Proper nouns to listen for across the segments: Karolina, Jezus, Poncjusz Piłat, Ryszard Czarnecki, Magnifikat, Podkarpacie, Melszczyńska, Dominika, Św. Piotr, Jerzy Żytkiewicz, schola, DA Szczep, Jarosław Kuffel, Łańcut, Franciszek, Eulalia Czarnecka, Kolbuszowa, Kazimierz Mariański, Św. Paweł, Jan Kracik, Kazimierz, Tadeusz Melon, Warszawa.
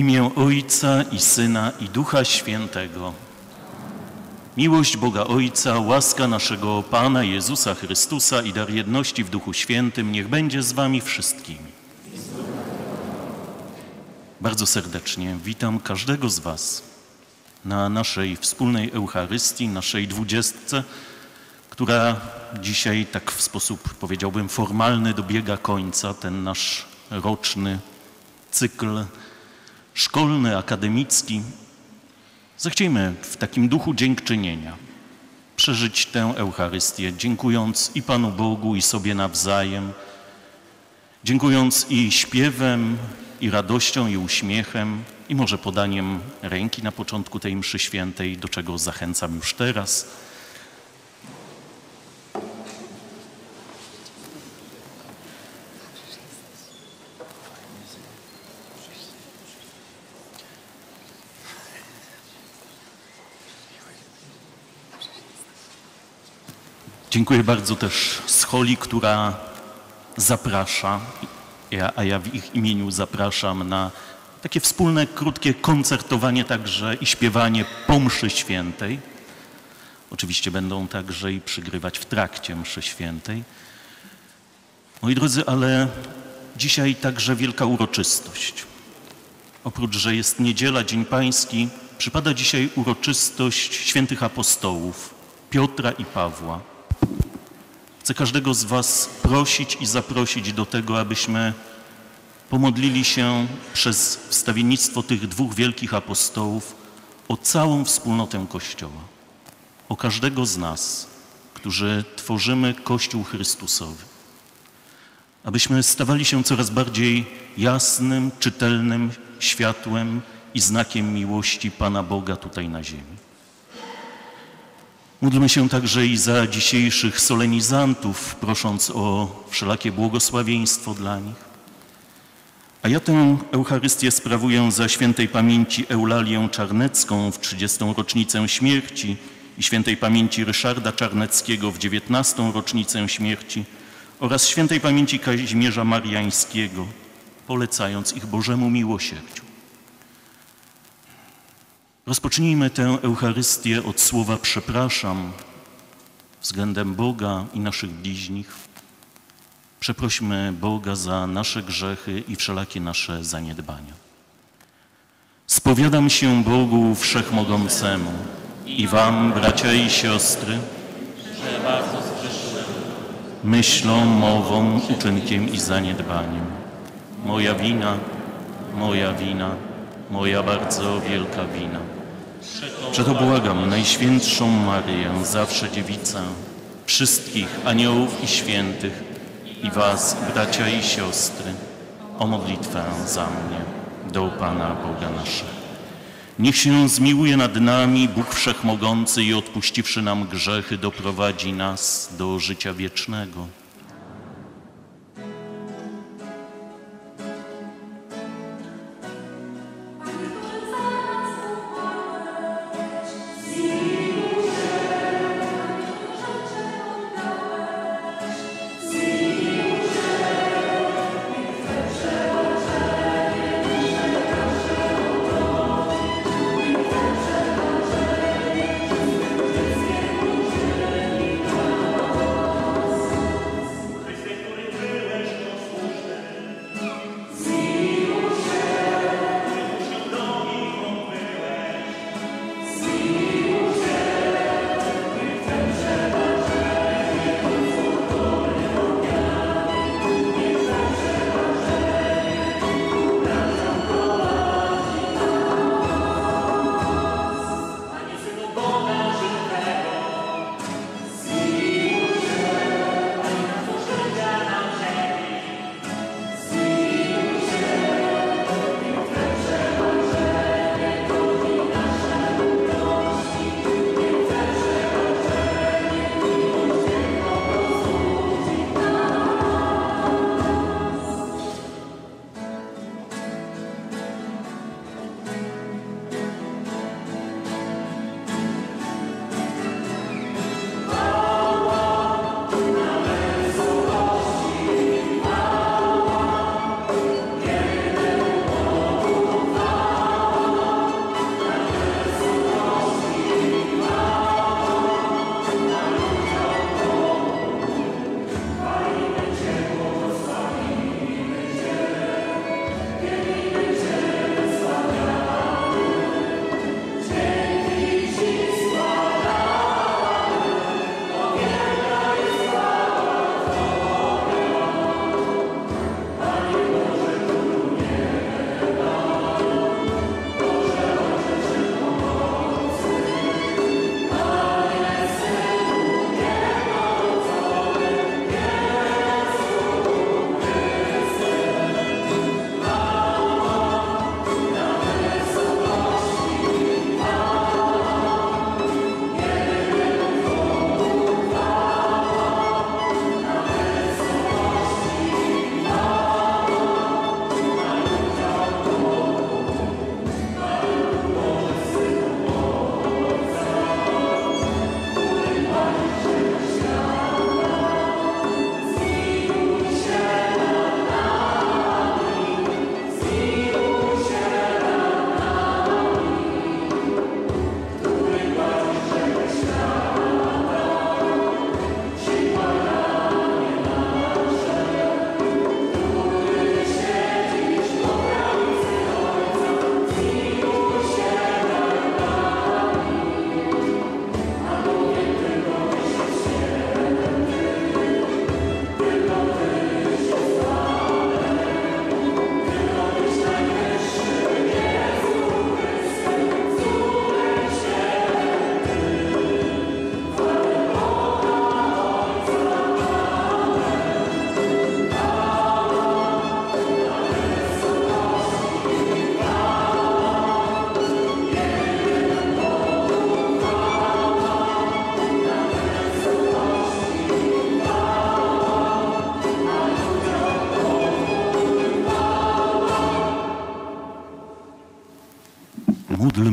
imię Ojca i Syna i Ducha Świętego. Miłość Boga Ojca, łaska naszego Pana Jezusa Chrystusa i dar jedności w Duchu Świętym niech będzie z wami wszystkimi. Bardzo serdecznie witam każdego z was na naszej wspólnej Eucharystii, naszej 20, która dzisiaj tak w sposób, powiedziałbym, formalny dobiega końca, ten nasz roczny cykl szkolny, akademicki. Zechciejmy w takim duchu dziękczynienia przeżyć tę Eucharystię, dziękując i Panu Bogu, i sobie nawzajem, dziękując i śpiewem, i radością, i uśmiechem, i może podaniem ręki na początku tej mszy świętej, do czego zachęcam już teraz. Dziękuję bardzo też Scholi, która zaprasza, a ja w ich imieniu zapraszam na takie wspólne, krótkie koncertowanie także i śpiewanie po mszy świętej. Oczywiście będą także i przygrywać w trakcie mszy świętej. Moi drodzy, ale dzisiaj także wielka uroczystość. Oprócz, że jest niedziela, Dzień Pański, przypada dzisiaj uroczystość świętych apostołów Piotra i Pawła. Chcę każdego z was prosić i zaprosić do tego, abyśmy pomodlili się przez wstawiennictwo tych dwóch wielkich apostołów o całą wspólnotę Kościoła, o każdego z nas, którzy tworzymy Kościół Chrystusowy. Abyśmy stawali się coraz bardziej jasnym, czytelnym światłem i znakiem miłości Pana Boga tutaj na ziemi. Módlmy się także i za dzisiejszych solenizantów, prosząc o wszelakie błogosławieństwo dla nich. A ja tę Eucharystię sprawuję za świętej pamięci Eulalię Czarnecką w 30. rocznicę śmierci i świętej pamięci Ryszarda Czarneckiego w 19. rocznicę śmierci oraz świętej pamięci Kazimierza Mariańskiego, polecając ich Bożemu miłosierdziu. Rozpocznijmy tę Eucharystię od słowa przepraszam względem Boga i naszych bliźnich. Przeprośmy Boga za nasze grzechy i wszelakie nasze zaniedbania. Spowiadam się Bogu Wszechmogącemu i wam, bracia i siostry, że bardzo zgrzeszyłem myślą, mową, uczynkiem i zaniedbaniem. Moja wina, moja wina, moja bardzo wielka wina. Przeto błagam Najświętszą Maryję, zawsze Dziewicę, wszystkich aniołów i świętych i was, bracia i siostry, o modlitwę za mnie do Pana Boga naszego. Niech się zmiłuje nad nami Bóg Wszechmogący i odpuściwszy nam grzechy, doprowadzi nas do życia wiecznego.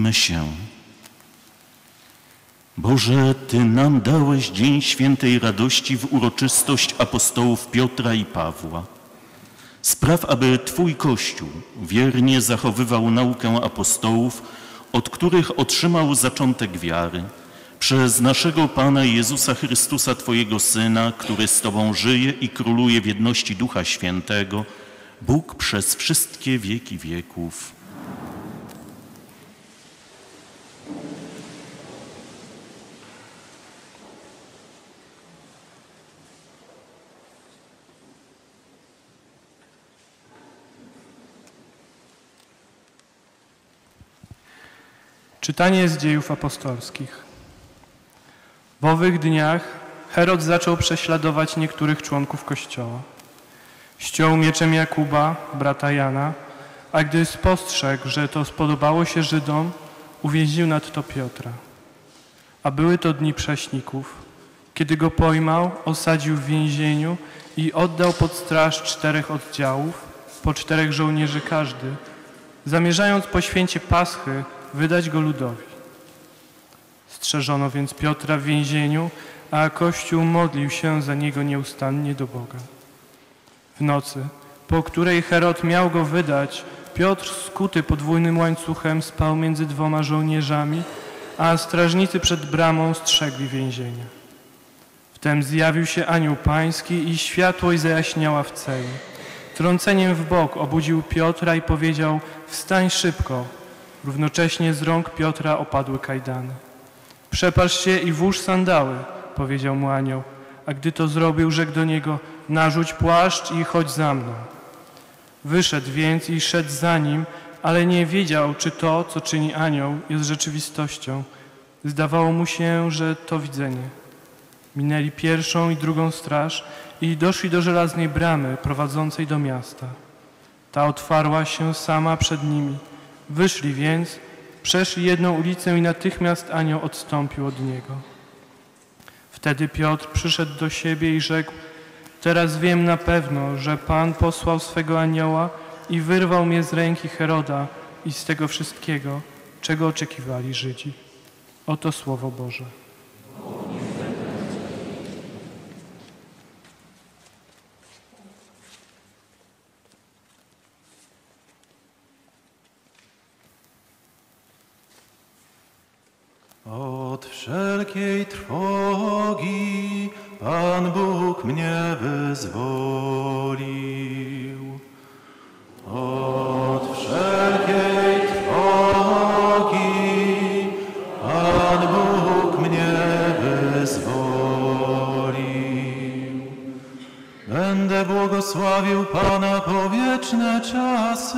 modlmy się. Boże, Ty nam dałeś dzień świętej radości w uroczystość apostołów Piotra i Pawła. Spraw, aby Twój Kościół wiernie zachowywał naukę apostołów, od których otrzymał zaczątek wiary, przez naszego Pana Jezusa Chrystusa, Twojego Syna, który z Tobą żyje i króluje w jedności Ducha Świętego, Bóg przez wszystkie wieki wieków. Czytanie z Dziejów Apostolskich. W owych dniach Herod zaczął prześladować niektórych członków Kościoła. Ściął mieczem Jakuba, brata Jana, a gdy spostrzegł, że to spodobało się Żydom, uwięził nadto Piotra. A były to dni prześników. Kiedy go pojmał, osadził w więzieniu i oddał pod straż 4 oddziałów, po 4 żołnierzy każdy, zamierzając po święcie Paschy wydać go ludowi. Strzeżono więc Piotra w więzieniu, a Kościół modlił się za niego nieustannie do Boga. W nocy, po której Herod miał go wydać, Piotr, skuty podwójnym łańcuchem, spał między 2 żołnierzami, a strażnicy przed bramą strzegli więzienia. Wtem zjawił się anioł pański i światło zajaśniała w celi. Trąceniem w bok obudził Piotra i powiedział: „Wstań szybko”. Równocześnie z rąk Piotra opadły kajdany. „Przepasz się i włóż sandały”, powiedział mu anioł, a gdy to zrobił, rzekł do niego: „Narzuć płaszcz i chodź za mną”. Wyszedł więc i szedł za nim, ale nie wiedział, czy to, co czyni anioł, jest rzeczywistością. Zdawało mu się, że to widzenie. Minęli 1. i 2. straż i doszli do żelaznej bramy prowadzącej do miasta. Ta otwarła się sama przed nimi. Wyszli więc, przeszli jedną ulicę i natychmiast anioł odstąpił od niego. Wtedy Piotr przyszedł do siebie i rzekł: „Teraz wiem na pewno, że Pan posłał swego anioła i wyrwał mnie z ręki Heroda i z tego wszystkiego, czego oczekiwali Żydzi”. Oto Słowo Boże. Od wszelkiej trwogi Pan Bóg mnie wyzwolił. Od wszelkiej trwogi Pan Bóg mnie wyzwolił. Będę błogosławił Pana po wieczne czasy.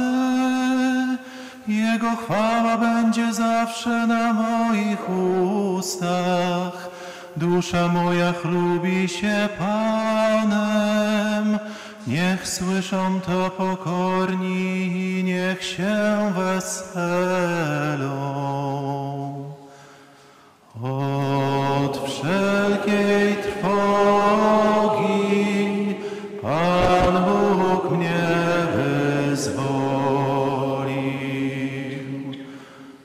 Jego chwała będzie zawsze na moich ustach. Dusza moja chlubi się Panem. Niech słyszą to pokorni i niech się weselą. Od wszelkiej trwogi Pan Bóg mnie wyzwoli.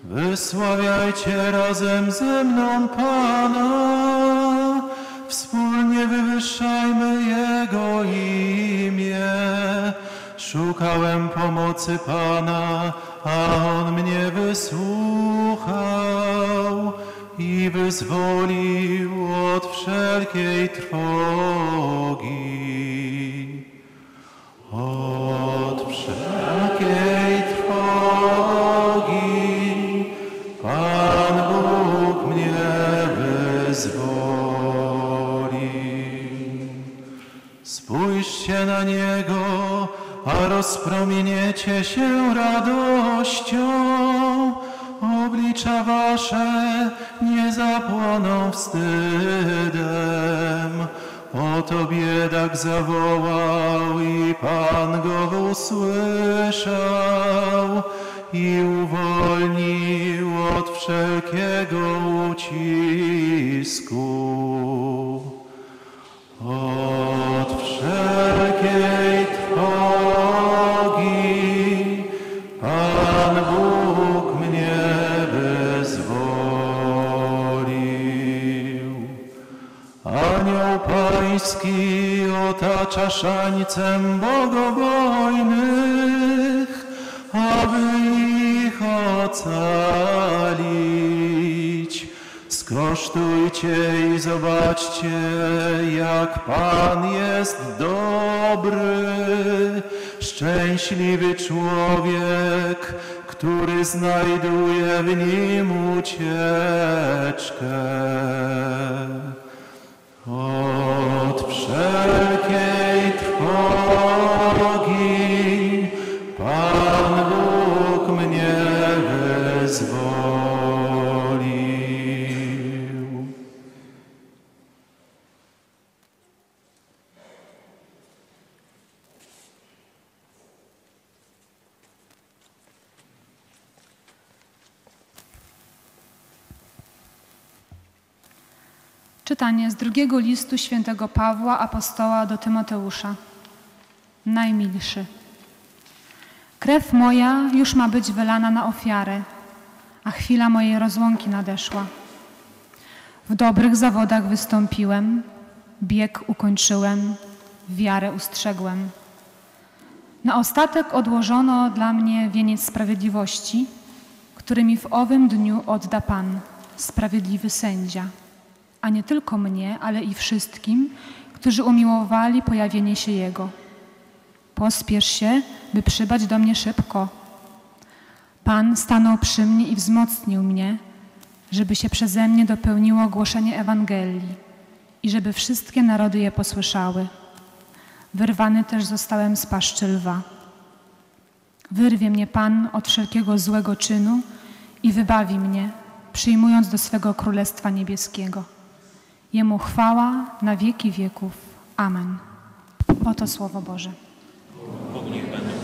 Wysławiajcie razem ze mną Pana, wspólnie wywyższajmy Jego imię. Szukałem pomocy Pana, a On mnie wysłuchał i wyzwolił od wszelkiej trwogi. Od wszelkiej trwogi Pan Bóg mnie wyzwolił. Spójrzcie na Niego, a rozpromieniecie się radością. Oblicza wasze nie zapłoną wstydem. Oto biedak zawołał i Pan go usłyszał i uwolnił od wszelkiego ucisku. Od wszelkiej trwogi Pan Bóg mnie wyzwolił. Anioł pański otacza szańcem bogobojnych, aby ich ocalić. Skosztujcie i zobaczcie, jak Pan jest dobry. Szczęśliwy człowiek, który znajduje w nim ucieczkę od wszelkiej trwogi. Pan Bóg mnie wyzwolił. Czytanie z drugiego listu świętego Pawła apostoła do Tymoteusza. Najmilszy. Krew moja już ma być wylana na ofiarę, a chwila mojej rozłąki nadeszła. W dobrych zawodach wystąpiłem, bieg ukończyłem, wiarę ustrzegłem. Na ostatek odłożono dla mnie wieniec sprawiedliwości, który mi w owym dniu odda Pan, sprawiedliwy sędzia, a nie tylko mnie, ale i wszystkim, którzy umiłowali pojawienie się Jego. Pospiesz się, by przybać do mnie szybko. Pan stanął przy mnie i wzmocnił mnie, żeby się przeze mnie dopełniło głoszenie Ewangelii i żeby wszystkie narody je posłyszały. Wyrwany też zostałem z paszczy lwa. Wyrwie mnie Pan od wszelkiego złego czynu i wybawi mnie, przyjmując do swego Królestwa Niebieskiego. Jemu chwała na wieki wieków. Amen. Oto Słowo Boże. Bóg niech będą dzieci.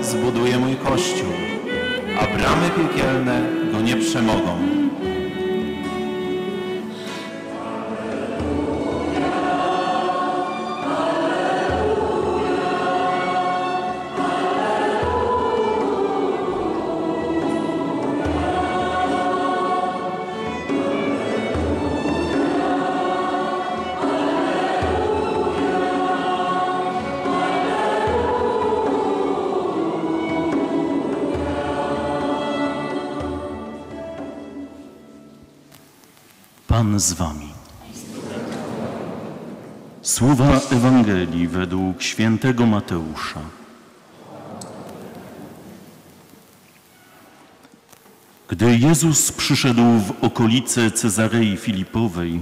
Zbuduję mój kościół, a bramy piekielne go nie przemogą. Pan z wami. Słowa Ewangelii według świętego Mateusza. Gdy Jezus przyszedł w okolice Cezarei Filipowej,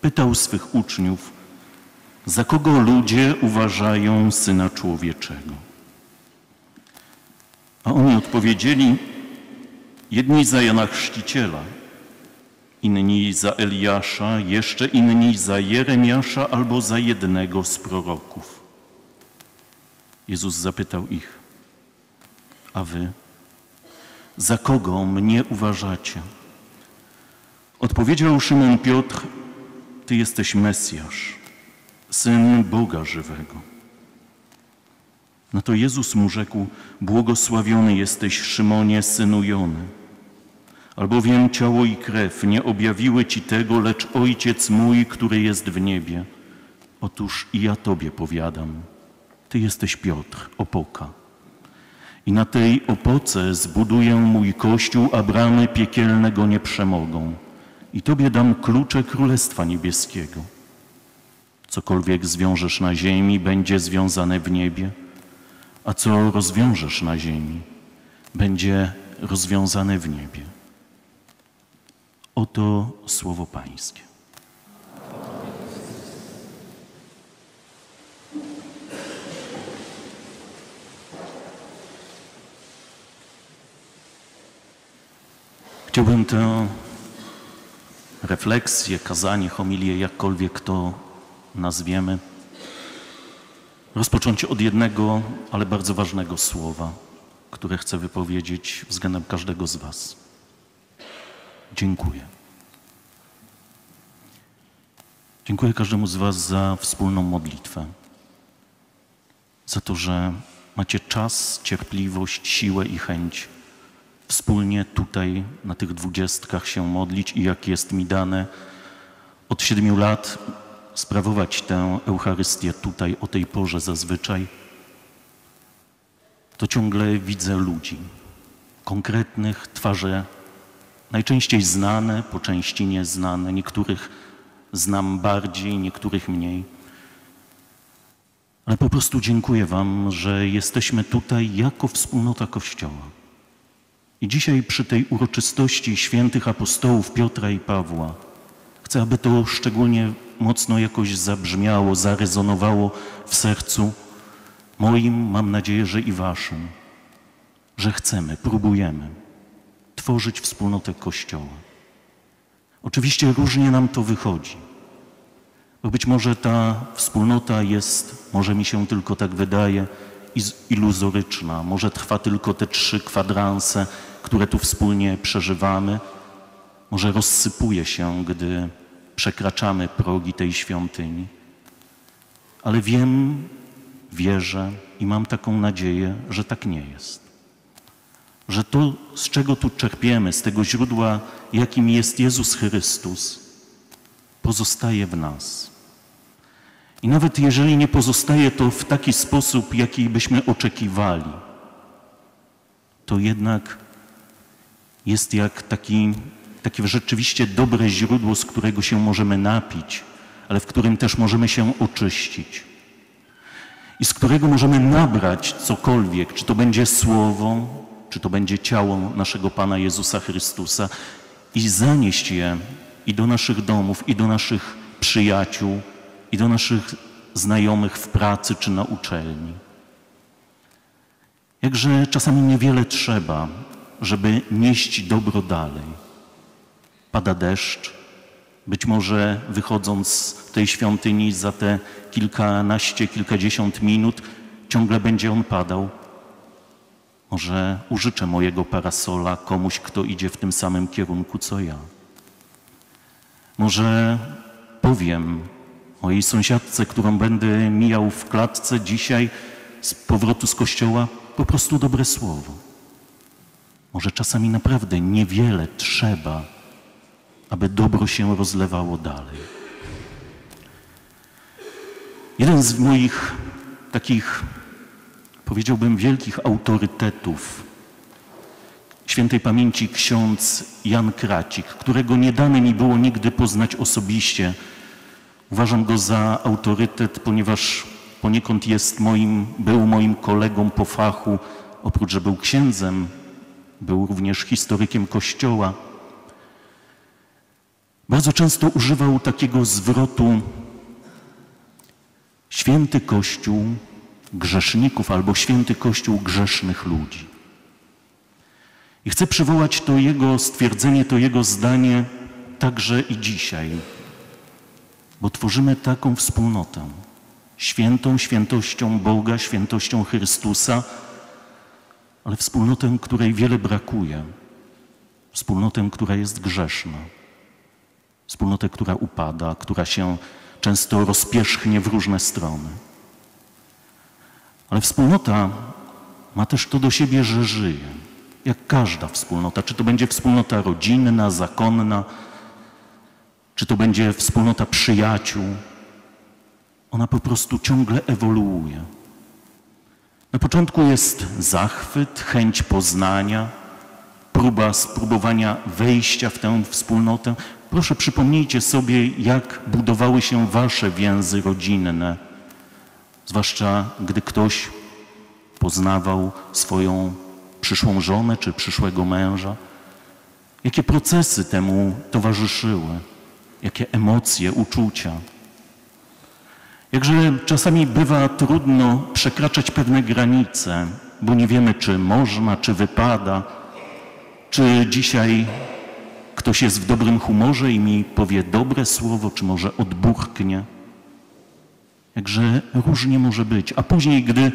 pytał swych uczniów, za kogo ludzie uważają Syna Człowieczego. A oni odpowiedzieli, jedni za Jana Chrzciciela, inni za Eliasza, jeszcze inni za Jeremiasza albo za jednego z proroków. Jezus zapytał ich, a wy, za kogo mnie uważacie? Odpowiedział Szymon Piotr, ty jesteś Mesjasz, Syn Boga żywego. Na to Jezus mu rzekł, błogosławiony jesteś, Szymonie, synu Jony, albowiem ciało i krew nie objawiły ci tego, lecz Ojciec mój, który jest w niebie. Otóż i ja tobie powiadam, ty jesteś Piotr, opoka. I na tej opoce zbuduję mój kościół, a bramy piekielne go nie przemogą. I tobie dam klucze Królestwa Niebieskiego. Cokolwiek zwiążesz na ziemi, będzie związane w niebie, a co rozwiążesz na ziemi, będzie rozwiązane w niebie. Oto słowo Pańskie. Chciałbym tę refleksję, kazanie, homilię, jakkolwiek to nazwiemy, rozpocząć od jednego, ale bardzo ważnego słowa, które chcę wypowiedzieć względem każdego z was. Dziękuję. Dziękuję każdemu z was za wspólną modlitwę, za to, że macie czas, cierpliwość, siłę i chęć wspólnie tutaj na tych 20 się modlić i, jak jest mi dane, od 7 lat sprawować tę Eucharystię tutaj o tej porze zazwyczaj, to ciągle widzę ludzi, konkretnych, twarze najczęściej znane, po części nieznane. Niektórych znam bardziej, niektórych mniej. Ale po prostu dziękuję wam, że jesteśmy tutaj jako wspólnota Kościoła. I dzisiaj przy tej uroczystości świętych apostołów Piotra i Pawła chcę, aby to szczególnie mocno jakoś zabrzmiało, zarezonowało w sercu moim, mam nadzieję, że i waszym, że chcemy, próbujemy tworzyć wspólnotę Kościoła. Oczywiście różnie nam to wychodzi, bo być może ta wspólnota jest, może mi się tylko tak wydaje, iluzoryczna, może trwa tylko te 3 kwadranse, które tu wspólnie przeżywamy, może rozsypuje się, gdy przekraczamy progi tej świątyni, ale wiem, wierzę i mam taką nadzieję, że tak nie jest. Że to, z czego tu czerpiemy, z tego źródła, jakim jest Jezus Chrystus, pozostaje w nas. I nawet jeżeli nie pozostaje to w taki sposób, jaki byśmy oczekiwali, to jednak jest jak takie rzeczywiście dobre źródło, z którego się możemy napić, ale w którym też możemy się oczyścić. I z którego możemy nabrać cokolwiek, czy to będzie słowo, czy to będzie ciało naszego Pana Jezusa Chrystusa, i zanieść je i do naszych domów, i do naszych przyjaciół, i do naszych znajomych w pracy czy na uczelni. Jakże czasami niewiele trzeba, żeby nieść dobro dalej. Pada deszcz, być może wychodząc z tej świątyni za te kilkanaście, kilkadziesiąt minut ciągle będzie on padał. Może użyczę mojego parasola komuś, kto idzie w tym samym kierunku co ja. Może powiem mojej sąsiadce, którą będę mijał w klatce dzisiaj z powrotu z kościoła, po prostu dobre słowo. Może czasami naprawdę niewiele trzeba, aby dobro się rozlewało dalej. Jeden z moich takich, powiedziałbym, wielkich autorytetów, świętej pamięci ksiądz Jan Kracik, którego nie dane mi było nigdy poznać osobiście. Uważam go za autorytet, ponieważ poniekąd był moim kolegą po fachu. Oprócz, że był księdzem, był również historykiem Kościoła. Bardzo często używał takiego zwrotu święty Kościół grzeszników albo święty Kościół grzesznych ludzi. I chcę przywołać to jego stwierdzenie, to jego zdanie także i dzisiaj, bo tworzymy taką wspólnotę świętą, świętością Boga, świętością Chrystusa, ale wspólnotę, której wiele brakuje, wspólnotę, która jest grzeszna. Wspólnotę, która upada, która się często rozpierzchnie w różne strony. Ale wspólnota ma też to do siebie, że żyje, jak każda wspólnota. Czy to będzie wspólnota rodzinna, zakonna, czy to będzie wspólnota przyjaciół. Ona po prostu ciągle ewoluuje. Na początku jest zachwyt, chęć poznania, próba spróbowania wejścia w tę wspólnotę. Proszę, przypomnijcie sobie, jak budowały się wasze więzy rodzinne, zwłaszcza gdy ktoś poznawał swoją przyszłą żonę czy przyszłego męża. Jakie procesy temu towarzyszyły, jakie emocje, uczucia. Jakże czasami bywa trudno przekraczać pewne granice, bo nie wiemy, czy można, czy wypada, czy dzisiaj ktoś jest w dobrym humorze i mi powie dobre słowo, czy może odburknie. Także różnie może być. A później, gdy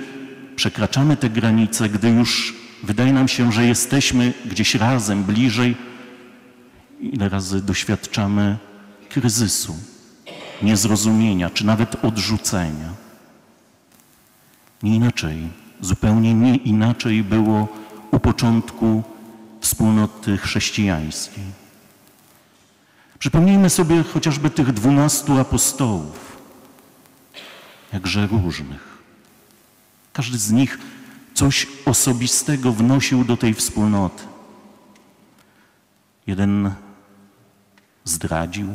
przekraczamy te granice, gdy już wydaje nam się, że jesteśmy gdzieś razem, bliżej, ile razy doświadczamy kryzysu, niezrozumienia, czy nawet odrzucenia. Nie inaczej, zupełnie nie inaczej było u początku wspólnoty chrześcijańskiej. Przypomnijmy sobie chociażby tych 12 apostołów, jakże różnych. Każdy z nich coś osobistego wnosił do tej wspólnoty. Jeden zdradził,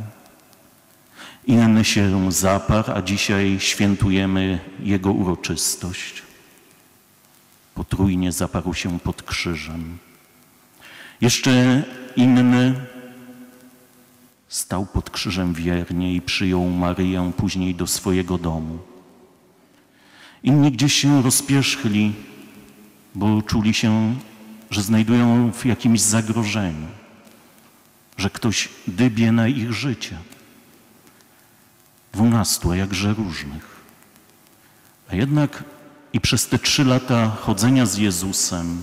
inny się zaparł, a dzisiaj świętujemy jego uroczystość. Potrójnie zaparł się pod krzyżem. Jeszcze inny stał pod krzyżem wiernie i przyjął Maryję później do swojego domu. Inni gdzieś się rozpierzchli, bo czuli się, że znajdują w jakimś zagrożeniu, że ktoś dybie na ich życie. 12, jakże różnych. A jednak i przez te 3 lata chodzenia z Jezusem,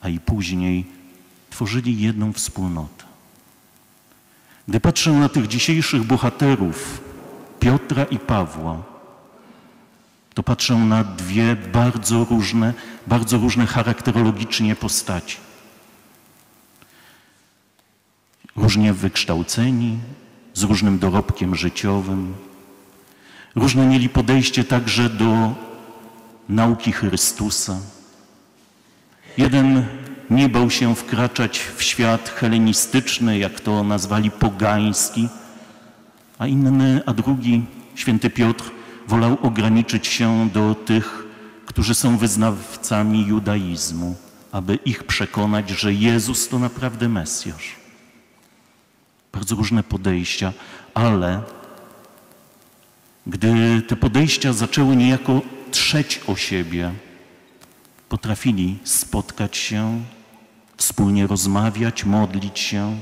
a i później tworzyli jedną wspólnotę. Gdy patrzę na tych dzisiejszych bohaterów, Piotra i Pawła, to patrzę na dwie bardzo różne charakterologicznie postaci. Różnie wykształceni, z różnym dorobkiem życiowym. Różne mieli podejście także do nauki Chrystusa. Jeden nie bał się wkraczać w świat helenistyczny, jak to nazwali, pogański, a drugi, święty Piotr, wolał ograniczyć się do tych, którzy są wyznawcami judaizmu, aby ich przekonać, że Jezus to naprawdę Mesjasz. Bardzo różne podejścia, ale gdy te podejścia zaczęły niejako trzeć o siebie, potrafili spotkać się, wspólnie rozmawiać, modlić się,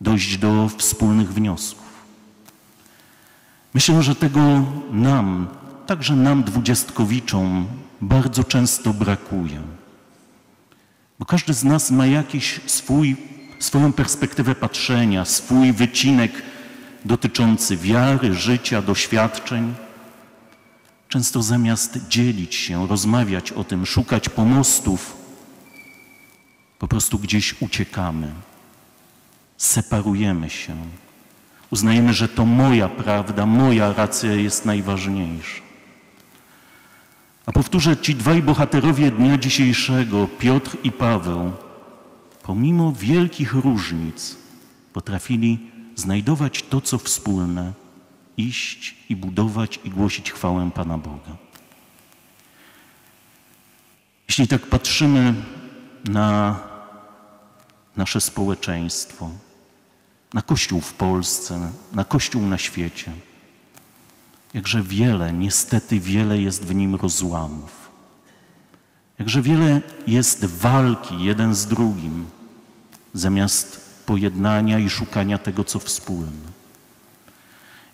dojść do wspólnych wniosków. Myślę, że tego nam, także nam dwudziestkowiczom, bardzo często brakuje. Bo każdy z nas ma jakiś swoją perspektywę patrzenia, swój wycinek dotyczący wiary, życia, doświadczeń. Często zamiast dzielić się, rozmawiać o tym, szukać pomostów, po prostu gdzieś uciekamy, separujemy się. Uznajemy, że to moja prawda, moja racja jest najważniejsza. A powtórzę, ci dwaj bohaterowie dnia dzisiejszego, Piotr i Paweł, pomimo wielkich różnic potrafili znajdować to, co wspólne, iść i budować i głosić chwałę Pana Boga. Jeśli tak patrzymy na nasze społeczeństwo, na Kościół w Polsce, na Kościół na świecie, jakże wiele, niestety wiele jest w nim rozłamów. Jakże wiele jest walki jeden z drugim, zamiast pojednania i szukania tego, co wspólne.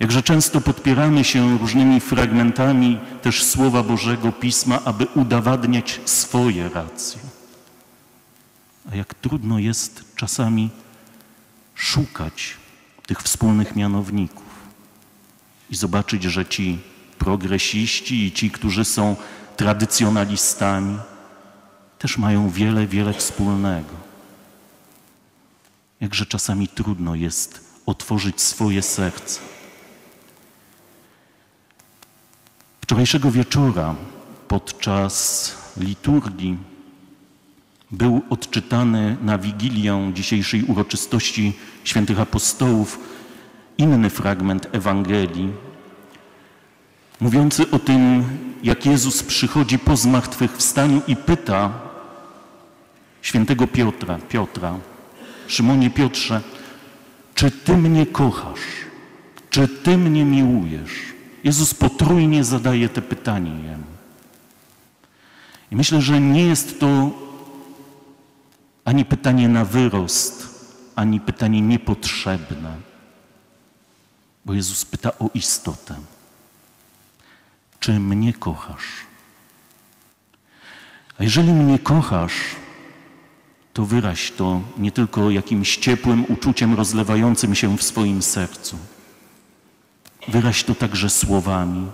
Jakże często podpieramy się różnymi fragmentami też Słowa Bożego Pisma, aby udowadniać swoje racje. A jak trudno jest czasami szukać tych wspólnych mianowników i zobaczyć, że ci progresiści i ci, którzy są tradycjonalistami, też mają wiele, wiele wspólnego. Jakże czasami trudno jest otworzyć swoje serce. Wczorajszego wieczora podczas liturgii był odczytany na Wigilię dzisiejszej uroczystości świętych apostołów inny fragment Ewangelii, mówiący o tym, jak Jezus przychodzi po zmartwychwstaniu i pyta świętego Piotra, Szymonie Piotrze, czy ty mnie kochasz? Czy ty mnie miłujesz? Jezus potrójnie zadaje te pytanie jemu. I myślę, że nie jest to ani pytanie na wyrost, ani pytanie niepotrzebne, bo Jezus pyta o istotę. Czy mnie kochasz? A jeżeli mnie kochasz, to wyraź to nie tylko jakimś ciepłym uczuciem rozlewającym się w swoim sercu. Wyraź to także słowami,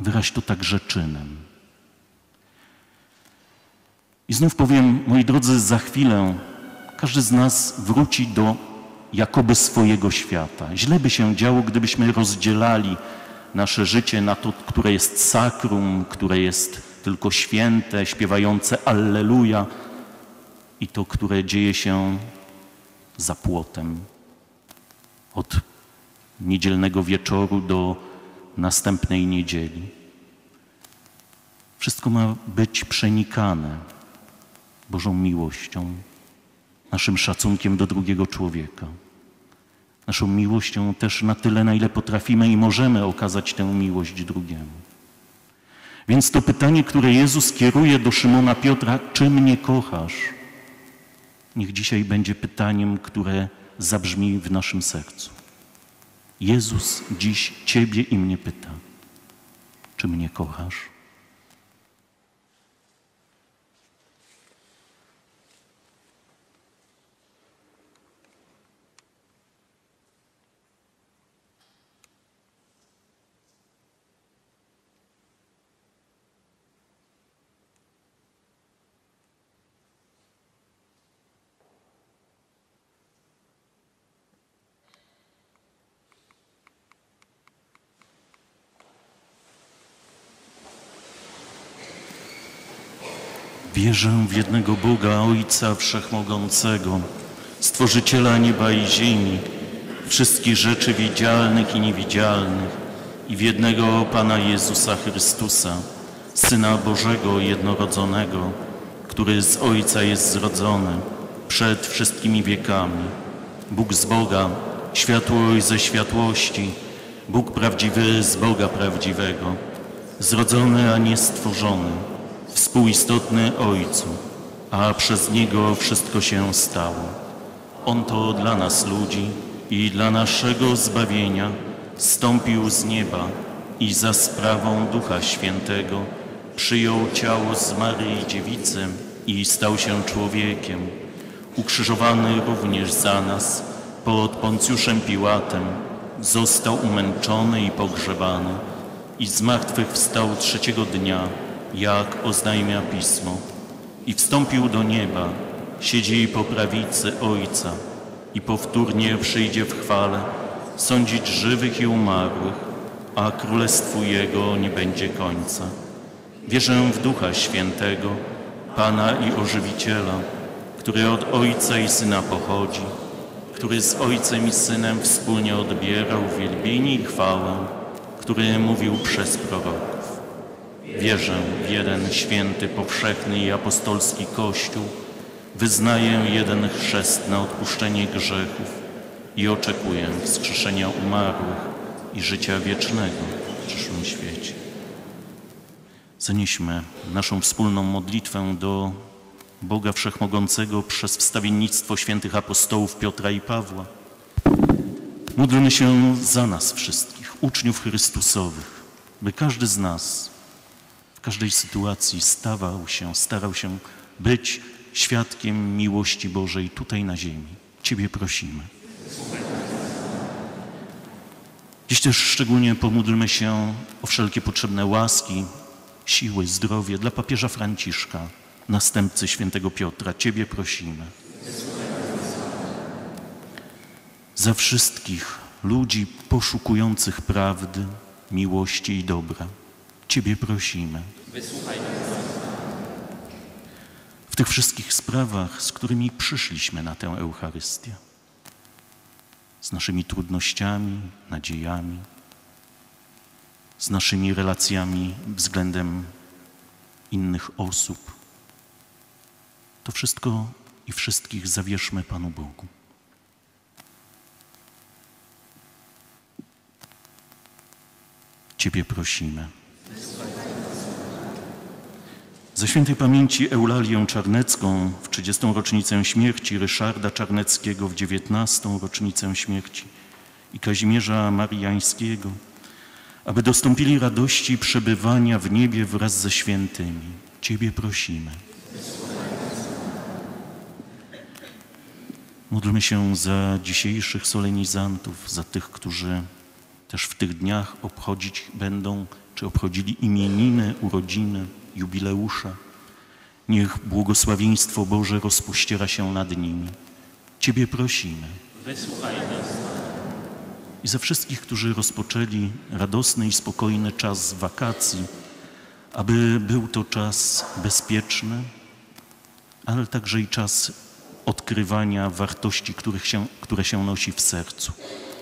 wyraź to także czynem. I znów powiem, moi drodzy, za chwilę każdy z nas wróci do jakoby swojego świata. Źle by się działo, gdybyśmy rozdzielali nasze życie na to, które jest sakrum, które jest tylko święte, śpiewające Alleluja, i to, które dzieje się za płotem. Od niedzielnego wieczoru do następnej niedzieli. Wszystko ma być przenikane Bożą miłością, naszym szacunkiem do drugiego człowieka. Naszą miłością też na tyle, na ile potrafimy i możemy okazać tę miłość drugiemu. Więc to pytanie, które Jezus kieruje do Szymona Piotra, czy mnie kochasz? Niech dzisiaj będzie pytaniem, które zabrzmi w naszym sercu. Jezus dziś Ciebie i mnie pyta, czy mnie kochasz? Wierzę w jednego Boga, Ojca Wszechmogącego, Stworzyciela nieba i ziemi, wszystkich rzeczy widzialnych i niewidzialnych, i w jednego Pana Jezusa Chrystusa, Syna Bożego jednorodzonego, który z Ojca jest zrodzony przed wszystkimi wiekami. Bóg z Boga, światło ze światłości, Bóg prawdziwy z Boga prawdziwego, zrodzony, a nie stworzony, współistotny Ojcu, a przez Niego wszystko się stało. On to dla nas ludzi i dla naszego zbawienia zstąpił z nieba i za sprawą Ducha Świętego przyjął ciało z Maryi Dziewicy i stał się człowiekiem, ukrzyżowany również za nas pod Poncjuszem Piłatem, został umęczony i pogrzebany i zmartwychwstał trzeciego dnia, jak oznajmia Pismo, i wstąpił do nieba, siedzi po prawicy Ojca i powtórnie przyjdzie w chwale sądzić żywych i umarłych, a królestwu Jego nie będzie końca. Wierzę w Ducha Świętego, Pana i Ożywiciela, który od Ojca i Syna pochodzi, który z Ojcem i Synem wspólnie odbierał wielbienie i chwałę, który mówił przez proroka. Wierzę w jeden święty, powszechny i apostolski Kościół, wyznaję jeden chrzest na odpuszczenie grzechów i oczekuję wskrzeszenia umarłych i życia wiecznego w przyszłym świecie. Zanieśmy naszą wspólną modlitwę do Boga Wszechmogącego przez wstawiennictwo świętych apostołów Piotra i Pawła. Módlmy się za nas wszystkich, uczniów Chrystusowych, by każdy z nas w każdej sytuacji starał się być świadkiem miłości Bożej tutaj na ziemi. Ciebie prosimy. Dziś też szczególnie pomódlmy się o wszelkie potrzebne łaski, siły, zdrowie dla papieża Franciszka, następcy świętego Piotra. Ciebie prosimy. Za wszystkich ludzi poszukujących prawdy, miłości i dobra. Ciebie prosimy. Wysłuchaj nas. W tych wszystkich sprawach, z którymi przyszliśmy na tę Eucharystię, z naszymi trudnościami, nadziejami, z naszymi relacjami względem innych osób, to wszystko i wszystkich zawierzmy Panu Bogu. Ciebie prosimy. Ze świętej pamięci Eulalię Czarnecką w 30. rocznicę śmierci, Ryszarda Czarneckiego w 19. rocznicę śmierci i Kazimierza Mariańskiego, aby dostąpili radości przebywania w niebie wraz ze świętymi. Ciebie prosimy. Módlmy się za dzisiejszych solenizantów, za tych, którzy też w tych dniach obchodzić będą, czy obchodzili imieniny, urodziny, jubileusza. Niech błogosławieństwo Boże rozpościera się nad nimi. Ciebie prosimy. Wysłuchaj nas. I za wszystkich, którzy rozpoczęli radosny i spokojny czas wakacji, aby był to czas bezpieczny, ale także i czas odkrywania wartości, które się nosi w sercu.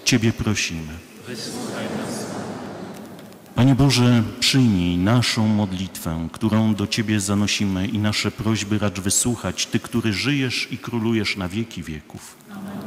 Ciebie prosimy. Wysłuchaj nas. Panie Boże, przyjmij naszą modlitwę, którą do Ciebie zanosimy, i nasze prośby racz wysłuchać, Ty, który żyjesz i królujesz na wieki wieków. Amen.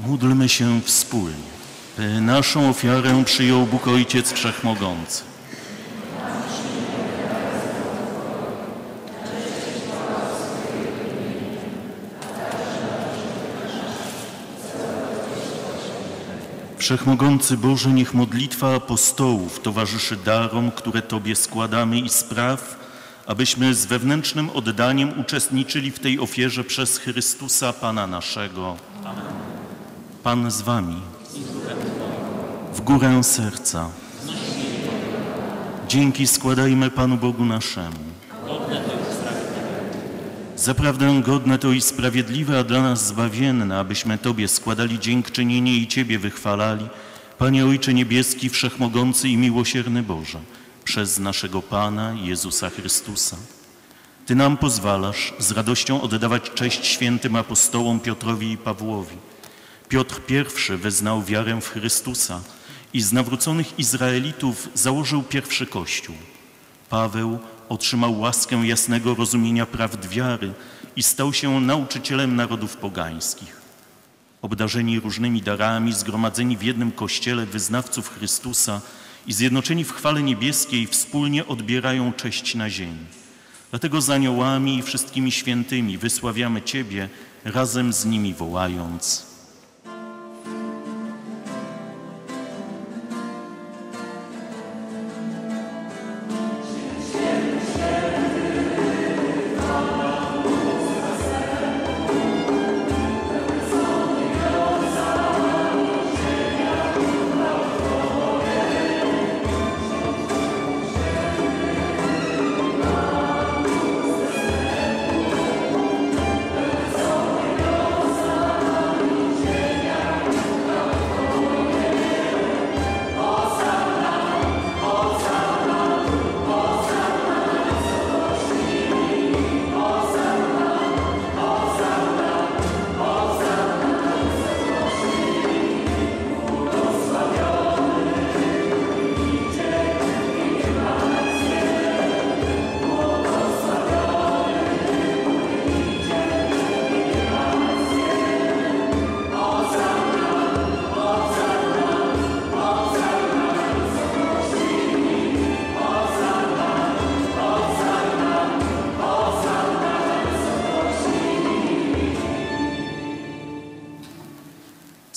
Módlmy się wspólnie, by naszą ofiarę przyjął Bóg Ojciec Wszechmogący. Wszechmogący Boże, niech modlitwa apostołów towarzyszy darom, które Tobie składamy, i spraw, abyśmy z wewnętrznym oddaniem uczestniczyli w tej ofierze przez Chrystusa Pana naszego. Amen. Pan z wami. W górę serca. Dzięki składajmy Panu Bogu naszemu. Zaprawdę godne to i sprawiedliwe, a dla nas zbawienne, abyśmy Tobie składali dziękczynienie i Ciebie wychwalali. Panie Ojcze Niebieski, Wszechmogący i Miłosierny Boże, przez naszego Pana Jezusa Chrystusa. Ty nam pozwalasz z radością oddawać cześć świętym apostołom Piotrowi i Pawłowi. Piotr I wyznał wiarę w Chrystusa i z nawróconych Izraelitów założył pierwszy Kościół. Paweł otrzymał łaskę jasnego rozumienia prawd wiary i stał się nauczycielem narodów pogańskich. Obdarzeni różnymi darami, zgromadzeni w jednym Kościele wyznawców Chrystusa i zjednoczeni w chwale niebieskiej, wspólnie odbierają cześć na ziemi. Dlatego z aniołami i wszystkimi świętymi wysławiamy Ciebie, razem z nimi wołając...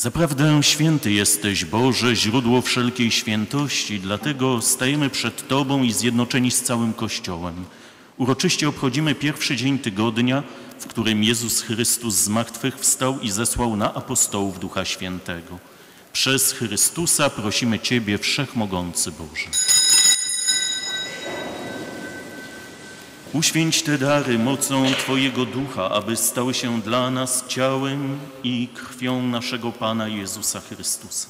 Zaprawdę święty jesteś, Boże, źródło wszelkiej świętości, dlatego stajemy przed Tobą i zjednoczeni z całym Kościołem. Uroczyście obchodzimy pierwszy dzień tygodnia, w którym Jezus Chrystus zmartwychwstał i zesłał na apostołów Ducha Świętego. Przez Chrystusa prosimy Ciebie, Wszechmogący Boże. Uświęć te dary mocą Twojego Ducha, aby stały się dla nas ciałem i krwią naszego Pana Jezusa Chrystusa.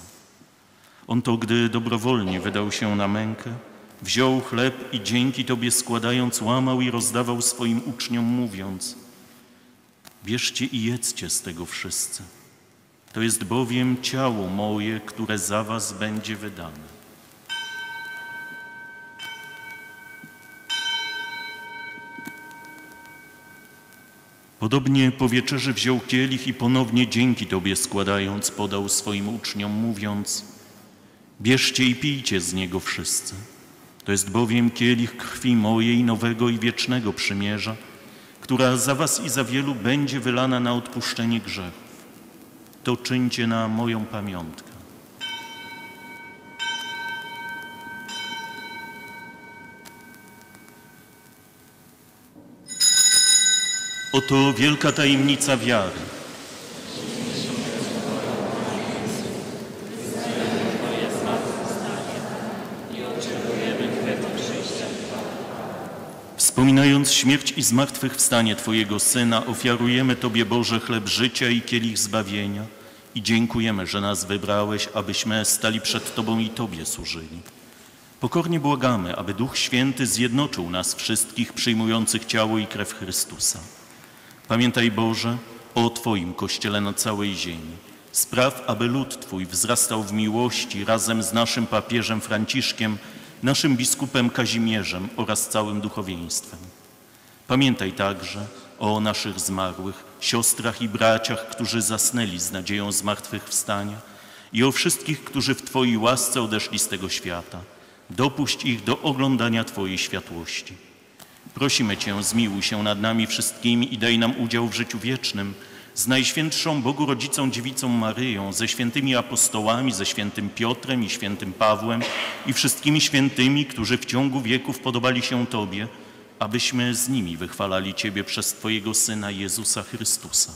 On to, gdy dobrowolnie wydał się na mękę, wziął chleb i dzięki Tobie składając, łamał i rozdawał swoim uczniom, mówiąc: bierzcie i jedzcie z tego wszyscy. To jest bowiem ciało moje, które za was będzie wydane. Podobnie po wieczerzy wziął kielich i ponownie dzięki Tobie składając, podał swoim uczniom, mówiąc: bierzcie i pijcie z niego wszyscy. To jest bowiem kielich krwi mojej nowego i wiecznego przymierza, która za was i za wielu będzie wylana na odpuszczenie grzechów. To czyńcie na moją pamiątkę. Oto wielka tajemnica wiary. Wspominając śmierć i zmartwychwstanie Twojego Syna, ofiarujemy Tobie, Boże, chleb życia i kielich zbawienia i dziękujemy, że nas wybrałeś, abyśmy stali przed Tobą i Tobie służyli. Pokornie błagamy, aby Duch Święty zjednoczył nas wszystkich przyjmujących ciało i krew Chrystusa. Pamiętaj, Boże, o Twoim Kościele na całej ziemi. Spraw, aby lud Twój wzrastał w miłości razem z naszym papieżem Franciszkiem, naszym biskupem Kazimierzem oraz całym duchowieństwem. Pamiętaj także o naszych zmarłych, siostrach i braciach, którzy zasnęli z nadzieją zmartwychwstania i o wszystkich, którzy w Twojej łasce odeszli z tego świata. Dopuść ich do oglądania Twojej światłości. Prosimy Cię, zmiłuj się nad nami wszystkimi i daj nam udział w życiu wiecznym z Najświętszą Bogu Rodzicą Dziewicą Maryją, ze świętymi apostołami, ze świętym Piotrem i świętym Pawłem i wszystkimi świętymi, którzy w ciągu wieków podobali się Tobie, abyśmy z nimi wychwalali Ciebie przez Twojego Syna Jezusa Chrystusa.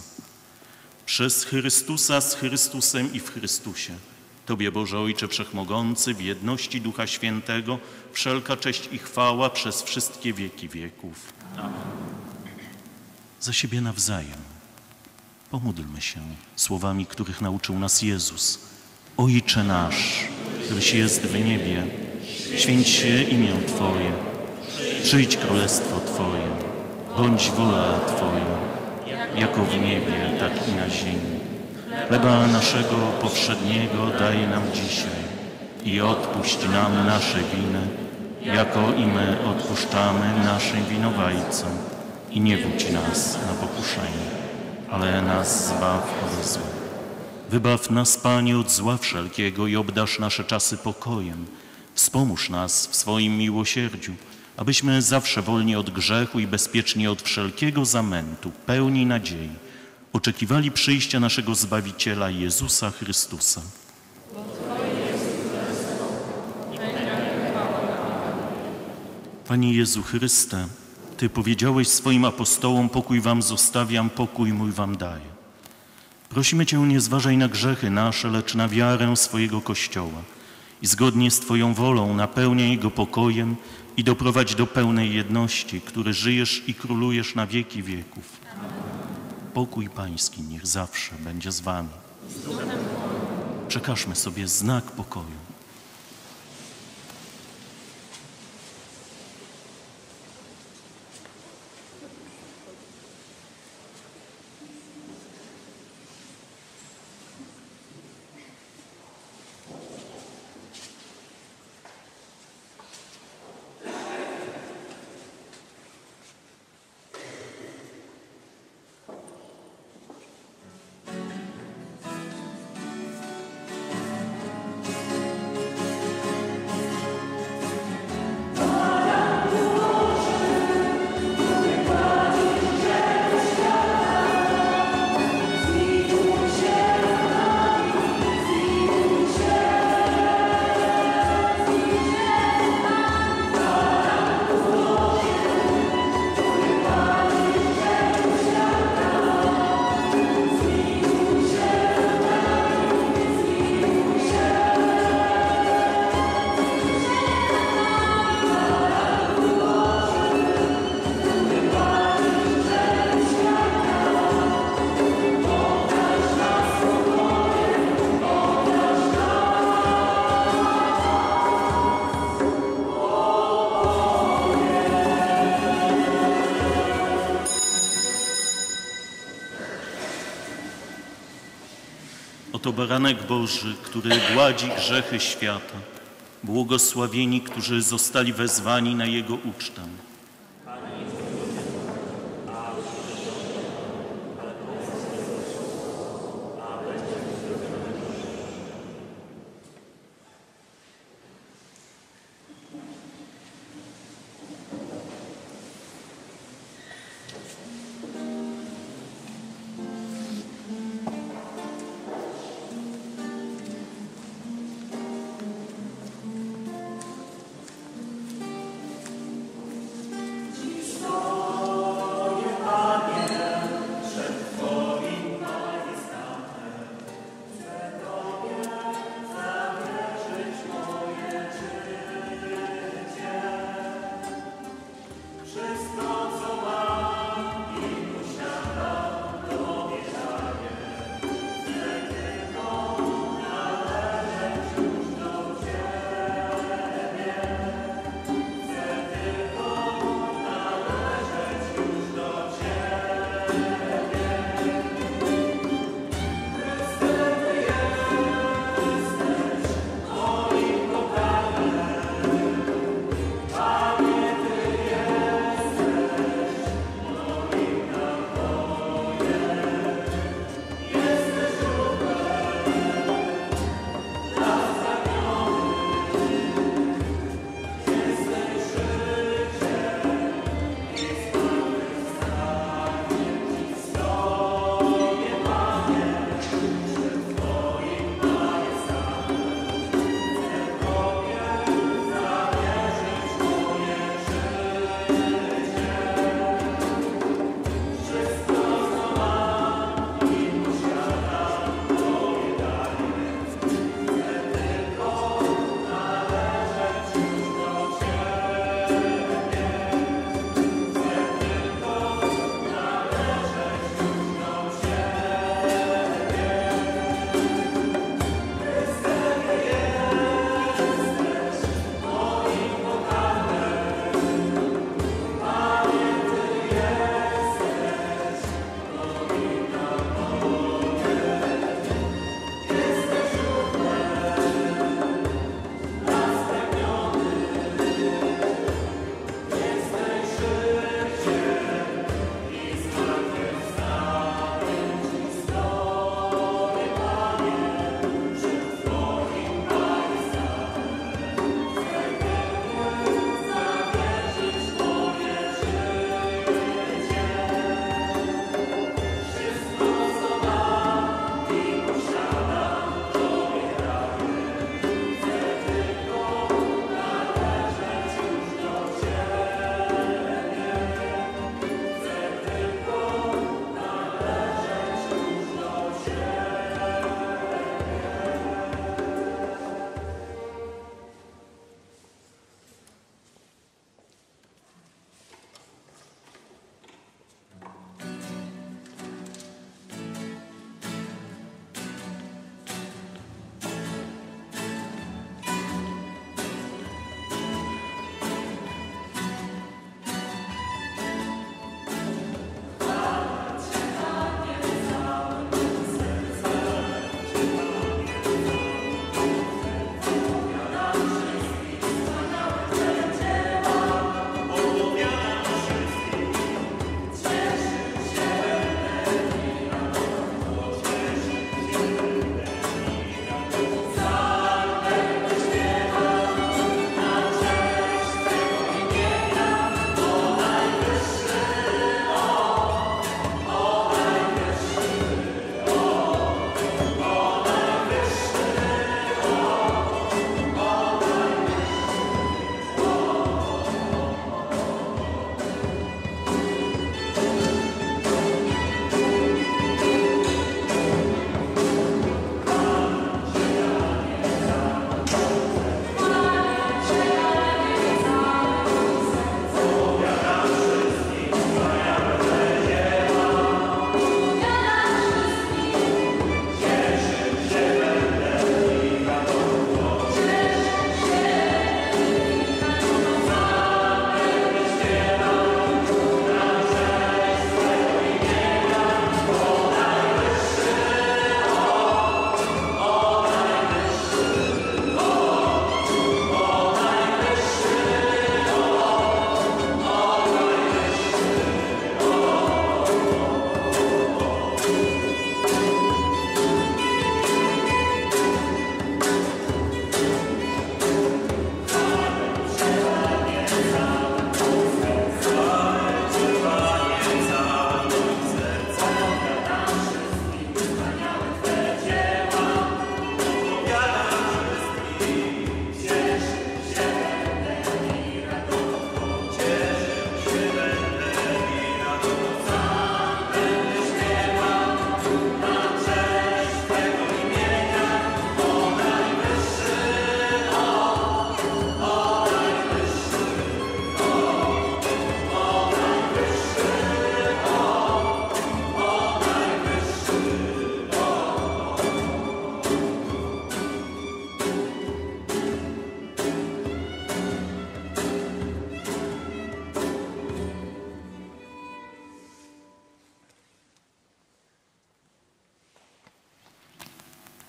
Przez Chrystusa, z Chrystusem i w Chrystusie. Tobie, Boże Ojcze Wszechmogący, w jedności Ducha Świętego, wszelka cześć i chwała przez wszystkie wieki wieków. Amen. Za siebie nawzajem pomódlmy się słowami, których nauczył nas Jezus. Ojcze nasz, któryś jest w niebie, święć się imię Twoje, przyjdź królestwo Twoje, bądź wola Twoja, jako w niebie, tak i na ziemi. Chleba naszego powszedniego daj nam dzisiaj i odpuść nam nasze winy, jako i my odpuszczamy naszym winowajcom. I nie wódź nas na pokuszenie, ale nas zbaw od zła. Wybaw nas, Panie, od zła wszelkiego i obdarz nasze czasy pokojem. Wspomóż nas w swoim miłosierdziu, abyśmy zawsze wolni od grzechu i bezpieczni od wszelkiego zamętu, pełni nadziei, oczekiwali przyjścia naszego Zbawiciela Jezusa Chrystusa. Panie Jezu Chryste, Ty powiedziałeś swoim apostołom: pokój wam zostawiam, pokój mój wam daję. Prosimy Cię, nie zważaj na grzechy nasze, lecz na wiarę swojego Kościoła i zgodnie z Twoją wolą napełniaj go pokojem i doprowadź do pełnej jedności, który żyjesz i królujesz na wieki wieków. Pokój Pański niech zawsze będzie z wami. Przekażmy sobie znak pokoju. Oto baranek Boży, który gładzi grzechy świata. Błogosławieni, którzy zostali wezwani na Jego ucztę.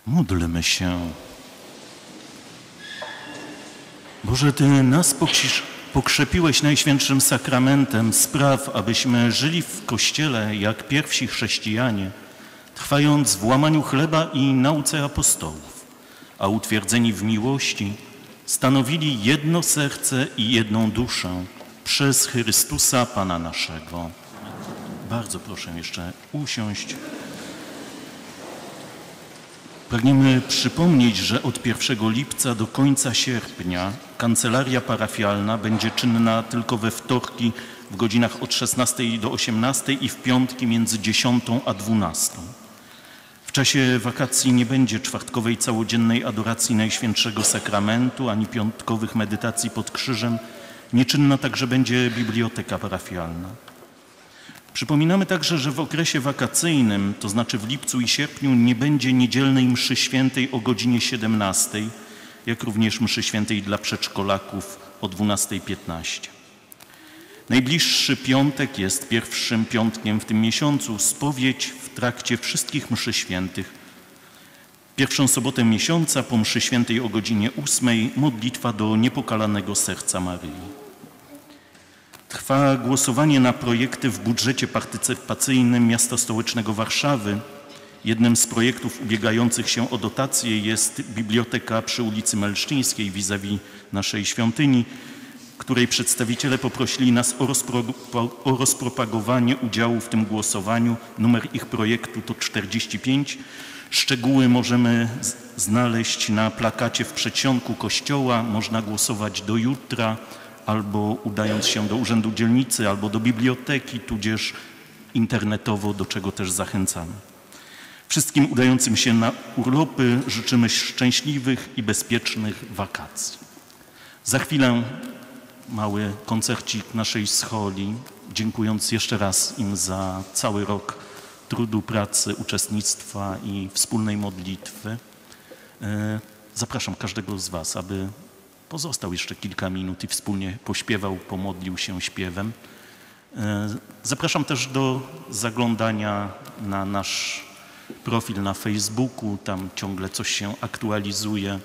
Módlmy się. Boże, Ty nas pokrzepiłeś Najświętszym Sakramentem, spraw, abyśmy żyli w Kościele jak pierwsi chrześcijanie, trwając w łamaniu chleba i nauce apostołów, a utwierdzeni w miłości stanowili jedno serce i jedną duszę przez Chrystusa Pana naszego. Bardzo proszę jeszcze usiąść. Pragniemy przypomnieć, że od 1 lipca do końca sierpnia kancelaria parafialna będzie czynna tylko we wtorki w godzinach od 16 do 18 i w piątki między 10 a 12. W czasie wakacji nie będzie czwartkowej całodziennej adoracji Najświętszego Sakramentu ani piątkowych medytacji pod krzyżem. Nieczynna także będzie biblioteka parafialna. Przypominamy także, że w okresie wakacyjnym, to znaczy w lipcu i sierpniu, nie będzie niedzielnej mszy świętej o godzinie 17, jak również mszy świętej dla przedszkolaków o 12:15. Najbliższy piątek jest pierwszym piątkiem w tym miesiącu, spowiedź w trakcie wszystkich mszy świętych. Pierwszą sobotę miesiąca po mszy świętej o godzinie 8 modlitwa do Niepokalanego Serca Maryi. Trwa głosowanie na projekty w budżecie partycypacyjnym Miasta Stołecznego Warszawy. Jednym z projektów ubiegających się o dotację jest biblioteka przy ulicy Melszczyńskiej vis-a-vis naszej świątyni, której przedstawiciele poprosili nas o rozpropagowanie udziału w tym głosowaniu. Numer ich projektu to 45. Szczegóły możemy znaleźć na plakacie w przedsionku kościoła. Można głosować do jutra, albo udając się do Urzędu Dzielnicy, albo do biblioteki, tudzież internetowo, do czego też zachęcamy. Wszystkim udającym się na urlopy życzymy szczęśliwych i bezpiecznych wakacji. Za chwilę mały koncercik naszej scholi, dziękując jeszcze raz im za cały rok trudu, pracy, uczestnictwa i wspólnej modlitwy. Zapraszam każdego z Was, aby pozostał jeszcze kilka minut i wspólnie pośpiewał, pomodlił się śpiewem. Zapraszam też do zaglądania na nasz profil na Facebooku. Tam ciągle coś się aktualizuje.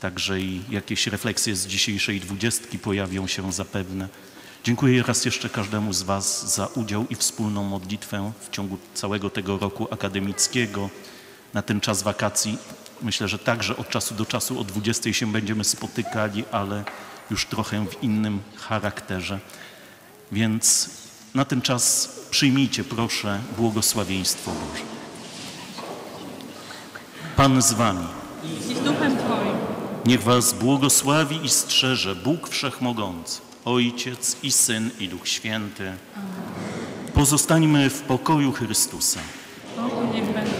Także i jakieś refleksje z dzisiejszej 20 pojawią się zapewne. Dziękuję raz jeszcze każdemu z Was za udział i wspólną modlitwę w ciągu całego tego roku akademickiego. Na ten czas wakacji myślę, że także od czasu do czasu o 20 się będziemy spotykali, ale już trochę w innym charakterze. Więc na ten czas przyjmijcie proszę błogosławieństwo Boże. Pan z Wami. I z duchem Twoim. Niech Was błogosławi i strzeże Bóg Wszechmogący, Ojciec i Syn i Duch Święty. Amen. Pozostańmy w pokoju Chrystusa. Bogu niech będzie.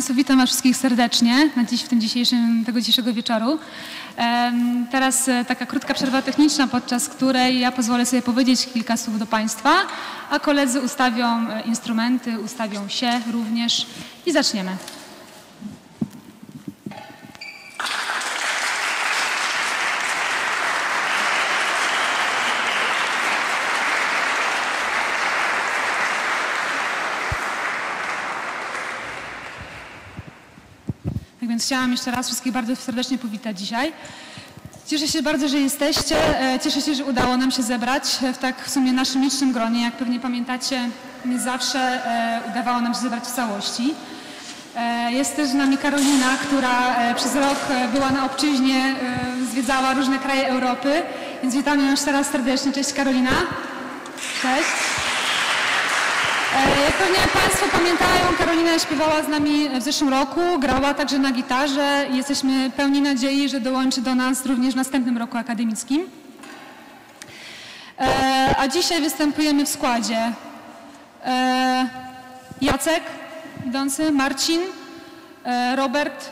Państwu, witam Was wszystkich serdecznie na dziś, w tym dzisiejszego wieczoru. Teraz taka krótka przerwa techniczna, podczas której ja pozwolę sobie powiedzieć kilka słów do Państwa, a koledzy ustawią instrumenty, ustawią się również i zaczniemy. Chciałam jeszcze raz wszystkich bardzo serdecznie powitać dzisiaj. Cieszę się bardzo, że jesteście. Cieszę się, że udało nam się zebrać w tak w sumie naszym licznym gronie. Jak pewnie pamiętacie, nie zawsze udawało nam się zebrać w całości. Jest też z nami Karolina, która przez rok była na obczyźnie, zwiedzała różne kraje Europy. Więc witamy ją już teraz serdecznie. Cześć Karolina. Cześć. Jak pewnie Państwo pamiętają, Karolina śpiewała z nami w zeszłym roku, grała także na gitarze i jesteśmy pełni nadziei, że dołączy do nas również w następnym roku akademickim. A dzisiaj występujemy w składzie Jacek, idący, Marcin, Robert,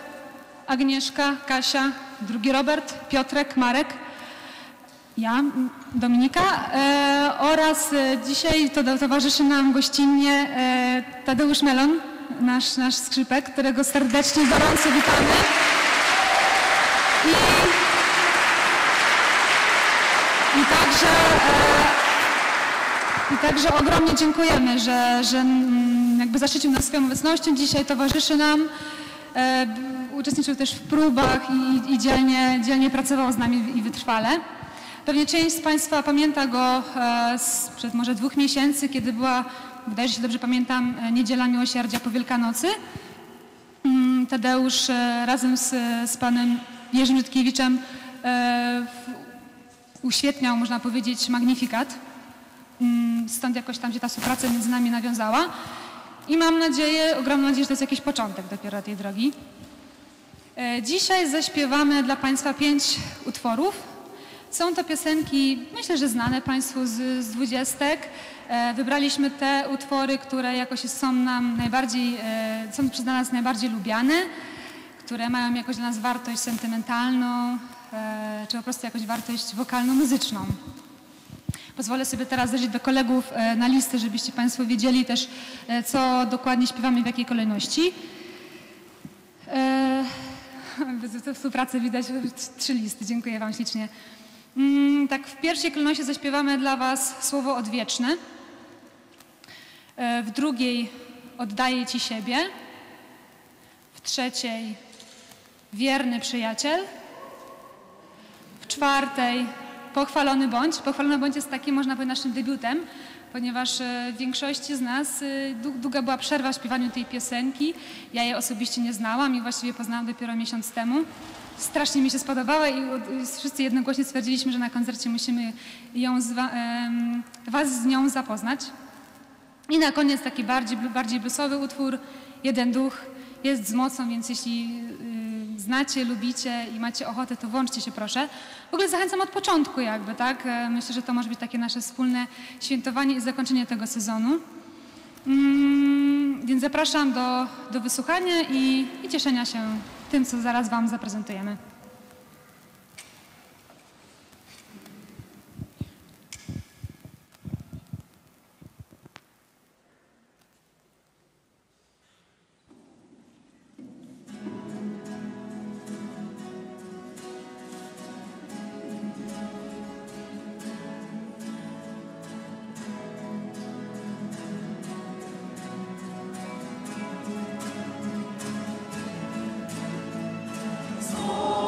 Agnieszka, Kasia, drugi Robert, Piotrek, Marek. Ja, Dominika, oraz dzisiaj towarzyszy nam gościnnie Tadeusz Melon, nasz skrzypek, którego serdecznie, gorąco witamy. I także ogromnie dziękujemy, że jakby zaszczycił nas swoją obecnością. Dzisiaj towarzyszy nam. Uczestniczył też w próbach i dzielnie pracował z nami i wytrwale. Pewnie część z Państwa pamięta go sprzed może 2 miesięcy, kiedy była, wydaje się, dobrze pamiętam, Niedziela Miłosierdzia po Wielkanocy. Tadeusz razem z panem Jerzym Żytkiewiczem uświetniał, można powiedzieć, magnifikat. Stąd jakoś tam się ta współpraca między nami nawiązała. I mam nadzieję, ogromną nadzieję, że to jest jakiś początek dopiero tej drogi. Dzisiaj zaśpiewamy dla Państwa 5 utworów. Są to piosenki, myślę, że znane Państwu z 20. Wybraliśmy te utwory, które jakoś są przez nas najbardziej lubiane, które mają jakoś dla nas wartość sentymentalną, czy po prostu jakąś wartość wokalno-muzyczną. Pozwolę sobie teraz zajrzeć do kolegów na listę, żebyście Państwo wiedzieli też, co dokładnie śpiewamy, w jakiej kolejności. We współpracy widać 3 listy. Dziękuję Wam ślicznie. Tak, w pierwszej kolejności zaśpiewamy dla Was słowo odwieczne. W drugiej oddaję Ci siebie. W trzeciej wierny przyjaciel. W czwartej pochwalony bądź. Pochwalony bądź jest takim, można powiedzieć, naszym debiutem, ponieważ w większości z nas długa była przerwa w śpiewaniu tej piosenki. Ja jej osobiście nie znałam i właściwie poznałam dopiero miesiąc temu. Strasznie mi się spodobała i wszyscy jednogłośnie stwierdziliśmy, że na koncercie musimy ją Was z nią zapoznać. I na koniec taki bardziej bluesowy utwór, Jeden duch jest z mocą, więc jeśli znacie, lubicie i macie ochotę, to włączcie się proszę. W ogóle zachęcam od początku jakby, tak? Myślę, że to może być takie nasze wspólne świętowanie i zakończenie tego sezonu. Więc zapraszam do wysłuchania i cieszenia się tym, co zaraz Wam zaprezentujemy. Oh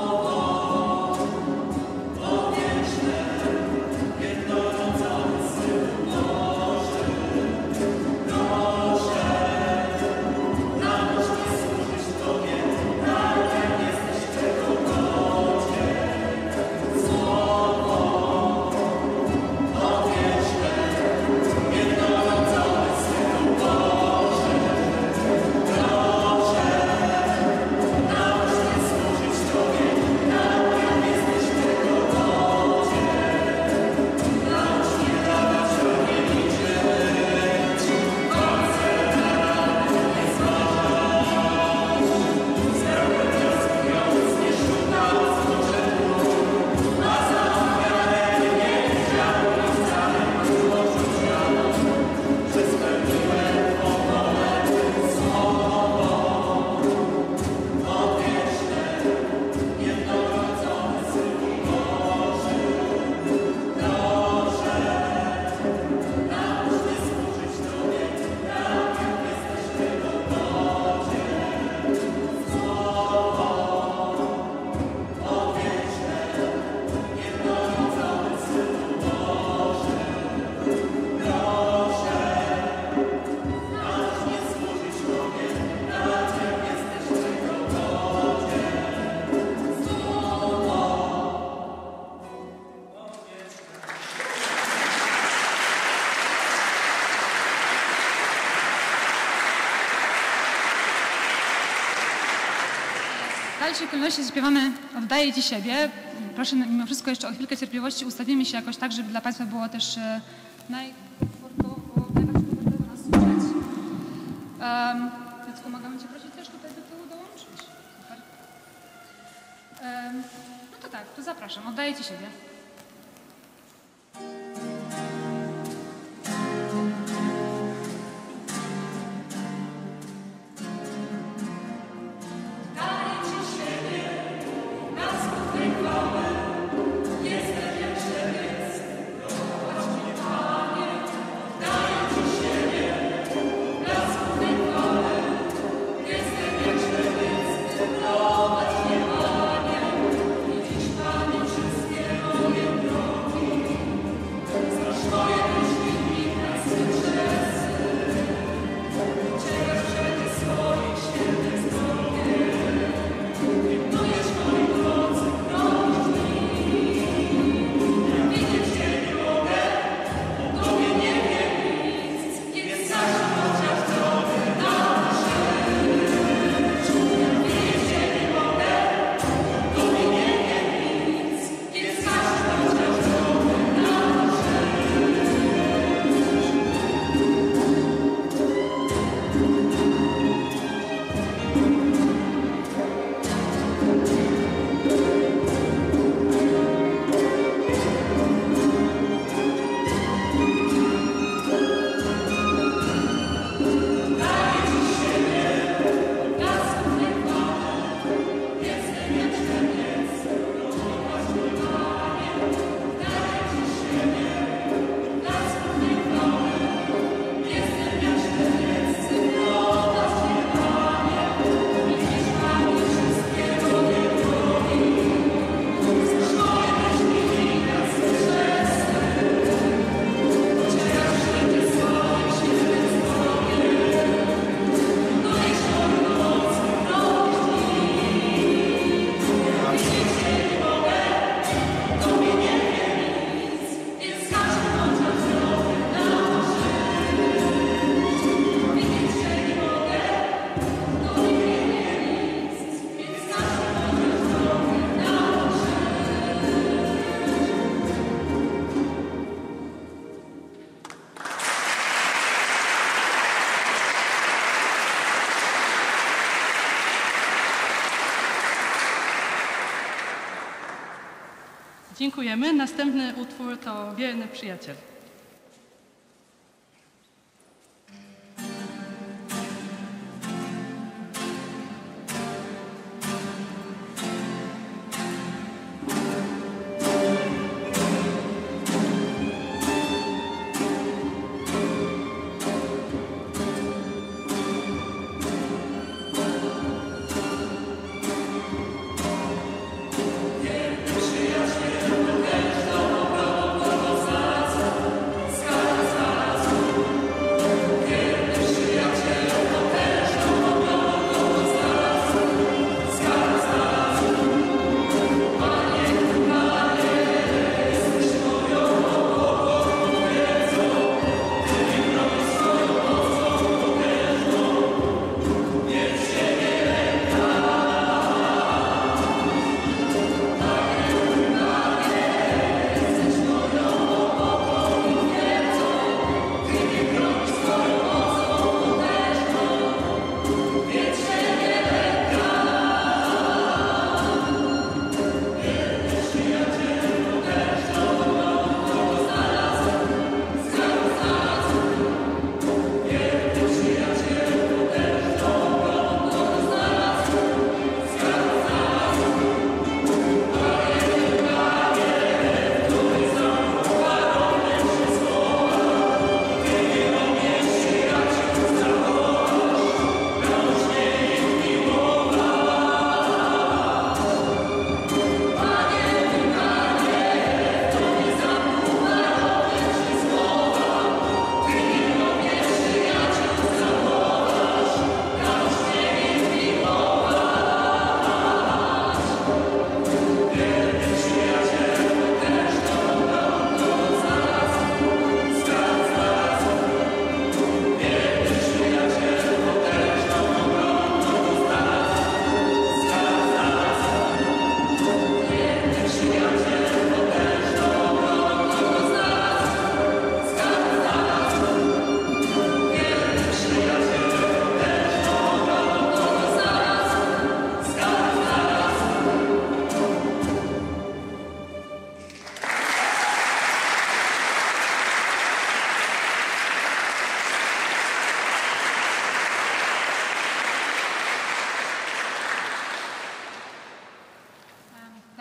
dalszej kolejności zaśpiewamy Oddaję Ci siebie. Proszę mimo wszystko jeszcze o chwilkę cierpliwości. Ustawimy się jakoś tak, żeby dla Państwa było też najkomfortowo nas słyszeć. Więc pomagamy Cię prosić też tutaj do tyłu dołączyć. Super. No to tak, to zapraszam. Oddaję Ci siebie. Dziękujemy. Następny utwór to Wierny Przyjaciel.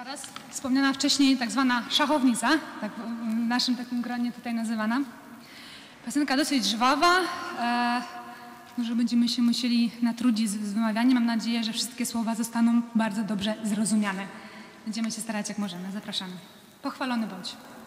Teraz wspomniana wcześniej tak zwana szachownica, tak w naszym takim gronie tutaj nazywana. Piosenka dosyć żwawa, może będziemy się musieli natrudzić z wymawianiem. Mam nadzieję, że wszystkie słowa zostaną bardzo dobrze zrozumiane. Będziemy się starać jak możemy. Zapraszamy. Pochwalony bądź. No.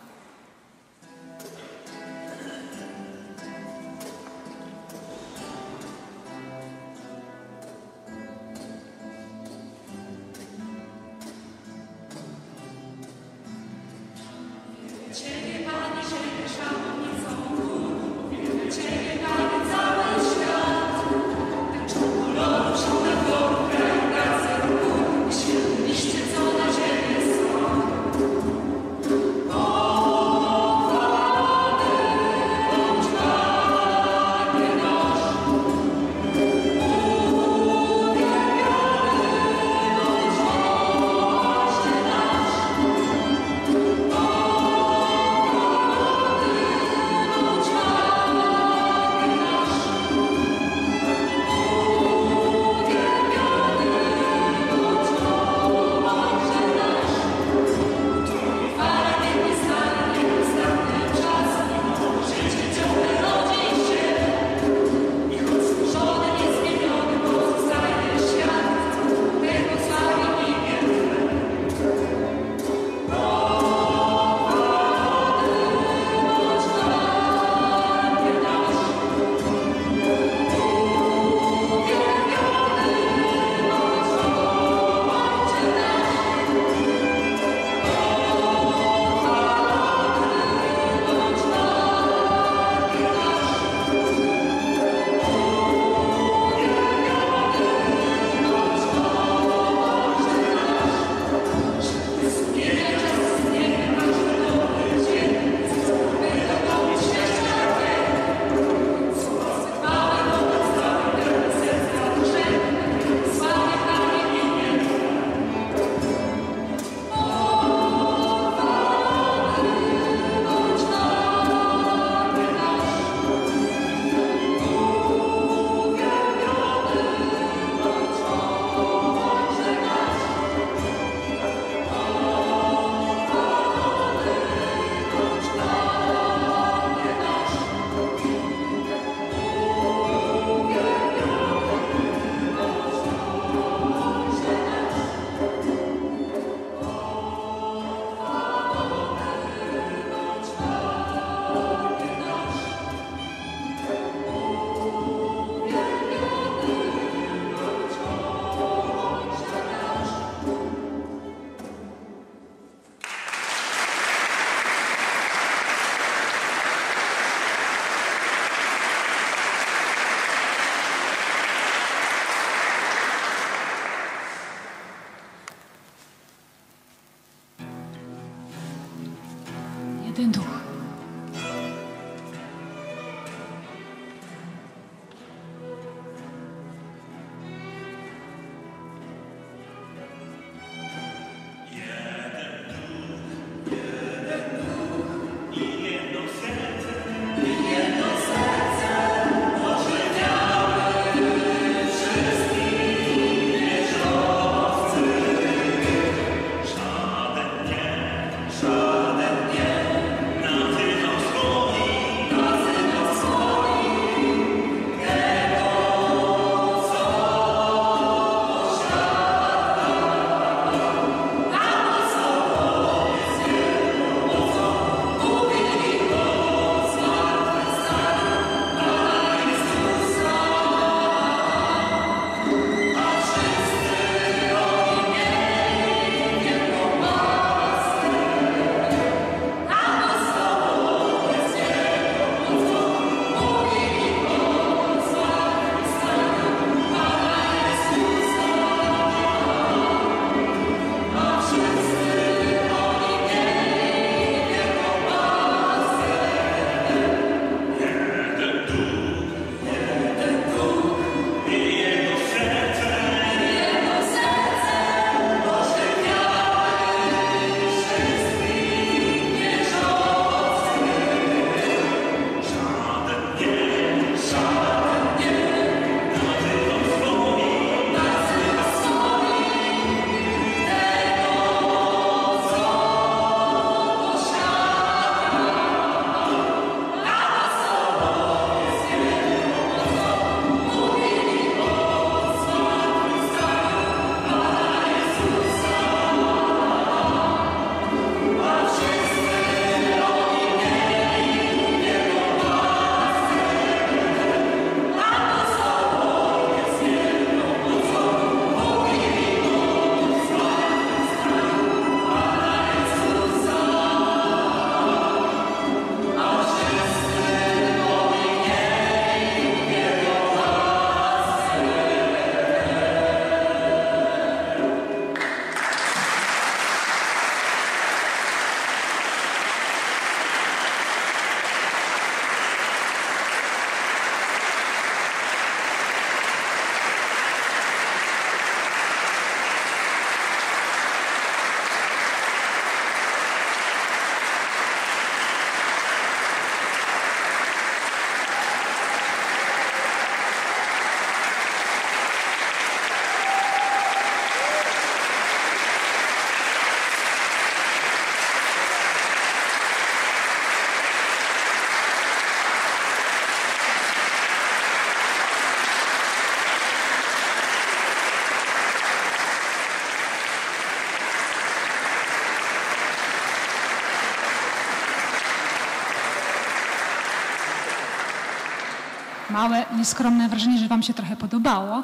małe, nieskromne wrażenie, że wam się trochę podobało.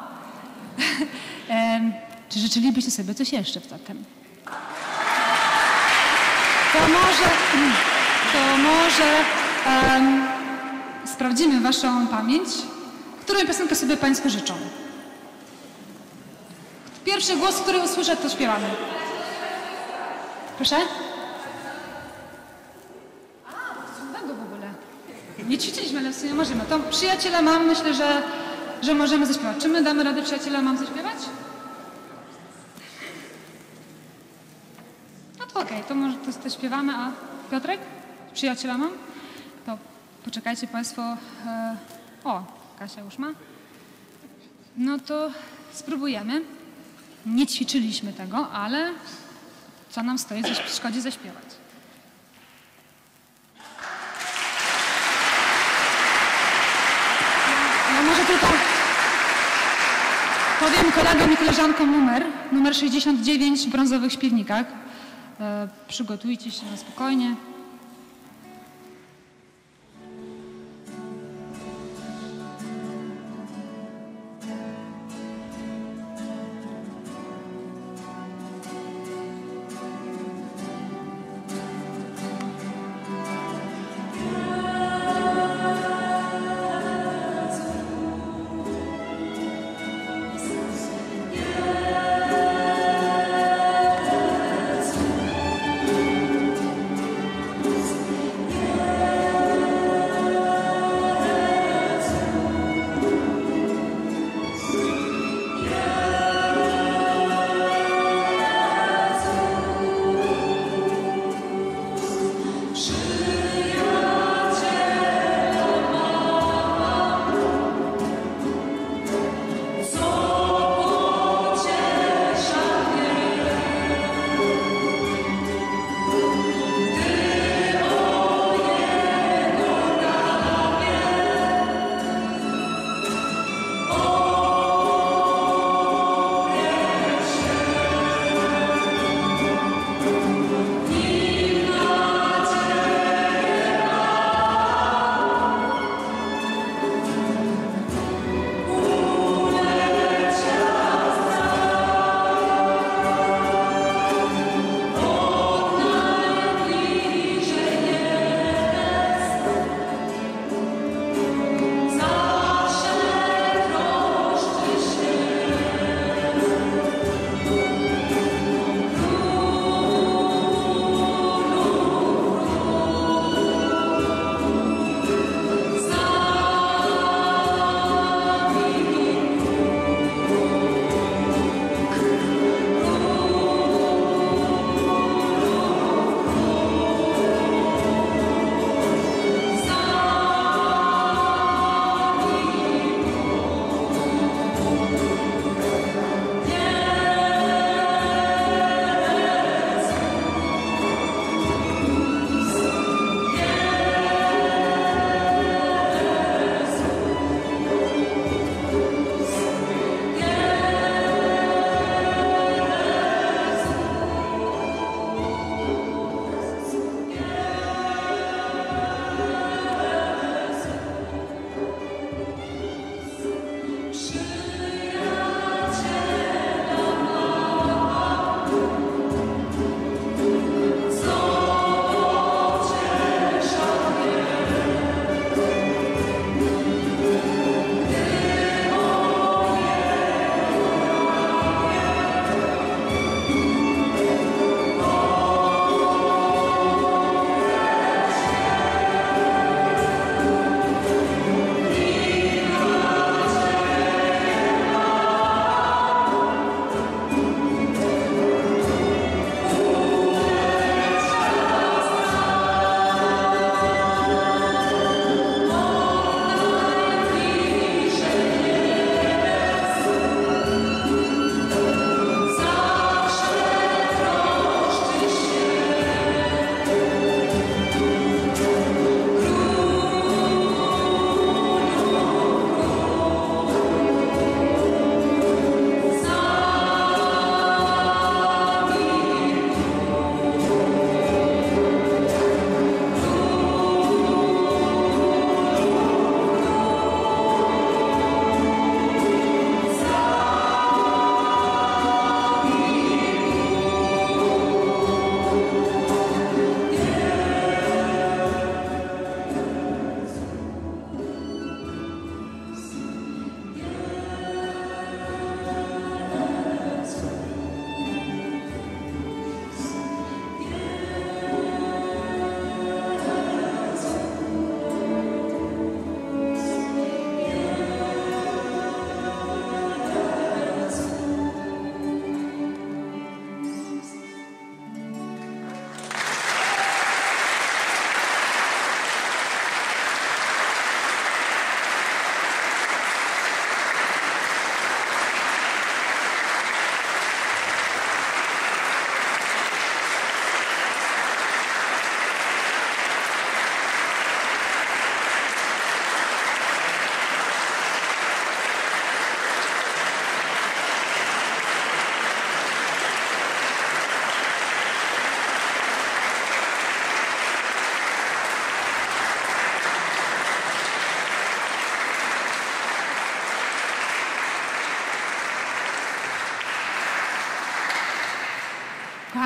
Czy życzylibyście sobie coś jeszcze zatem? To może sprawdzimy waszą pamięć. Którą piosenkę sobie państwo życzą? Pierwszy głos, który usłyszę, to śpiewamy. Proszę? Nie ćwiczyliśmy, ale w sumie możemy. To Przyjaciela mam, myślę, że możemy zaśpiewać. Czy my damy radę Przyjaciela mam zaśpiewać? No to okej, to może to śpiewamy, a Piotrek? Przyjaciela mam? To poczekajcie państwo. O, Kasia już ma. No to spróbujemy. Nie ćwiczyliśmy tego, ale co nam stoi, coś przeszkodzi zaśpiewać. Powiem kolegom i koleżankom numer 69 w brązowych śpiewnikach. Przygotujcie się na spokojnie.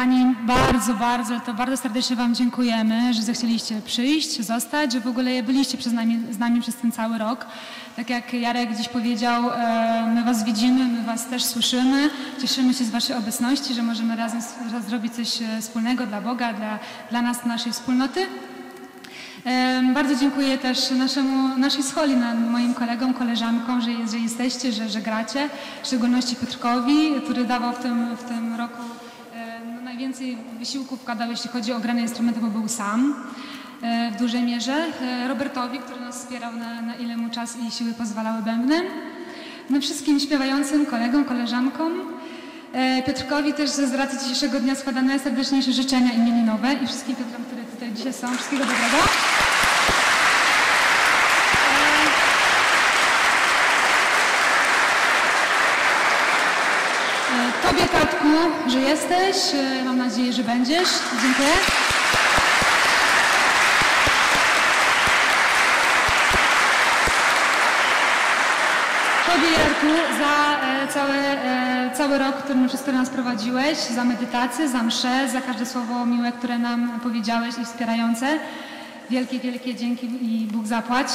kochani, bardzo serdecznie Wam dziękujemy, że zechcieliście przyjść, zostać, że w ogóle byliście z nami przez ten cały rok. Tak jak Jarek dziś powiedział, my Was widzimy, my Was też słyszymy, cieszymy się z Waszej obecności, że możemy razem zrobić coś wspólnego dla Boga, dla nas, naszej wspólnoty. Bardzo dziękuję też naszej scholi, moim kolegom, koleżankom, że jesteście, że gracie, w szczególności Piotrkowi, który dawał w tym roku najwięcej wysiłku wkładał, jeśli chodzi o grane instrumenty, bo był sam w dużej mierze, Robertowi, który nas wspierał na ile mu czas i siły pozwalały bębnem, no wszystkim śpiewającym kolegom, koleżankom. Piotrkowi też z racji dzisiejszego dnia składa najserdeczniejsze życzenia imieninowe i wszystkim Piotrom, które tutaj dzisiaj są, wszystkiego dobrego. Tobie, Katku, że jesteś, mam nadzieję, że będziesz. Dziękuję. Tobie, Jarku, za cały rok, przez który nas prowadziłeś, za medytację, za mszę, za każde słowo miłe, które nam powiedziałeś i wspierające. Wielkie, wielkie dzięki i Bóg zapłać.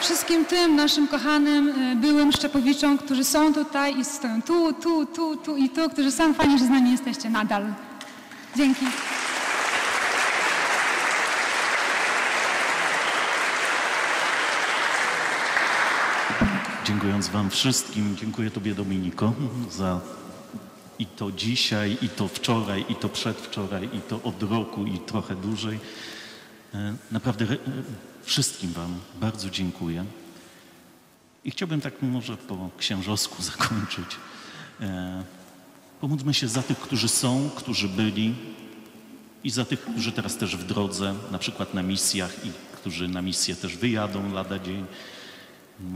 Wszystkim tym naszym kochanym byłym Szczepowiczom, którzy są tutaj i stoją tu i tu, którzy są fajnie, że z nami jesteście nadal. Dzięki. Dziękując Wam wszystkim, dziękuję Tobie, Dominiko, za i to dzisiaj, i to wczoraj, i to przedwczoraj, i to od roku, i trochę dłużej. Naprawdę wszystkim Wam bardzo dziękuję i chciałbym tak może po księżowsku zakończyć. Pomódlmy się za tych, którzy są, którzy byli i za tych, którzy teraz też w drodze, na przykład na misjach i którzy na misję też wyjadą lada dzień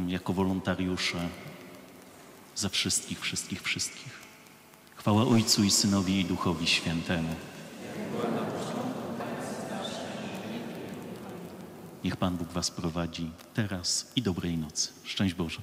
jako wolontariusze. Za wszystkich, wszystkich, wszystkich. Chwała Ojcu i Synowi i Duchowi Świętemu. Niech Pan Bóg Was prowadzi teraz i dobrej nocy. Szczęść Boże.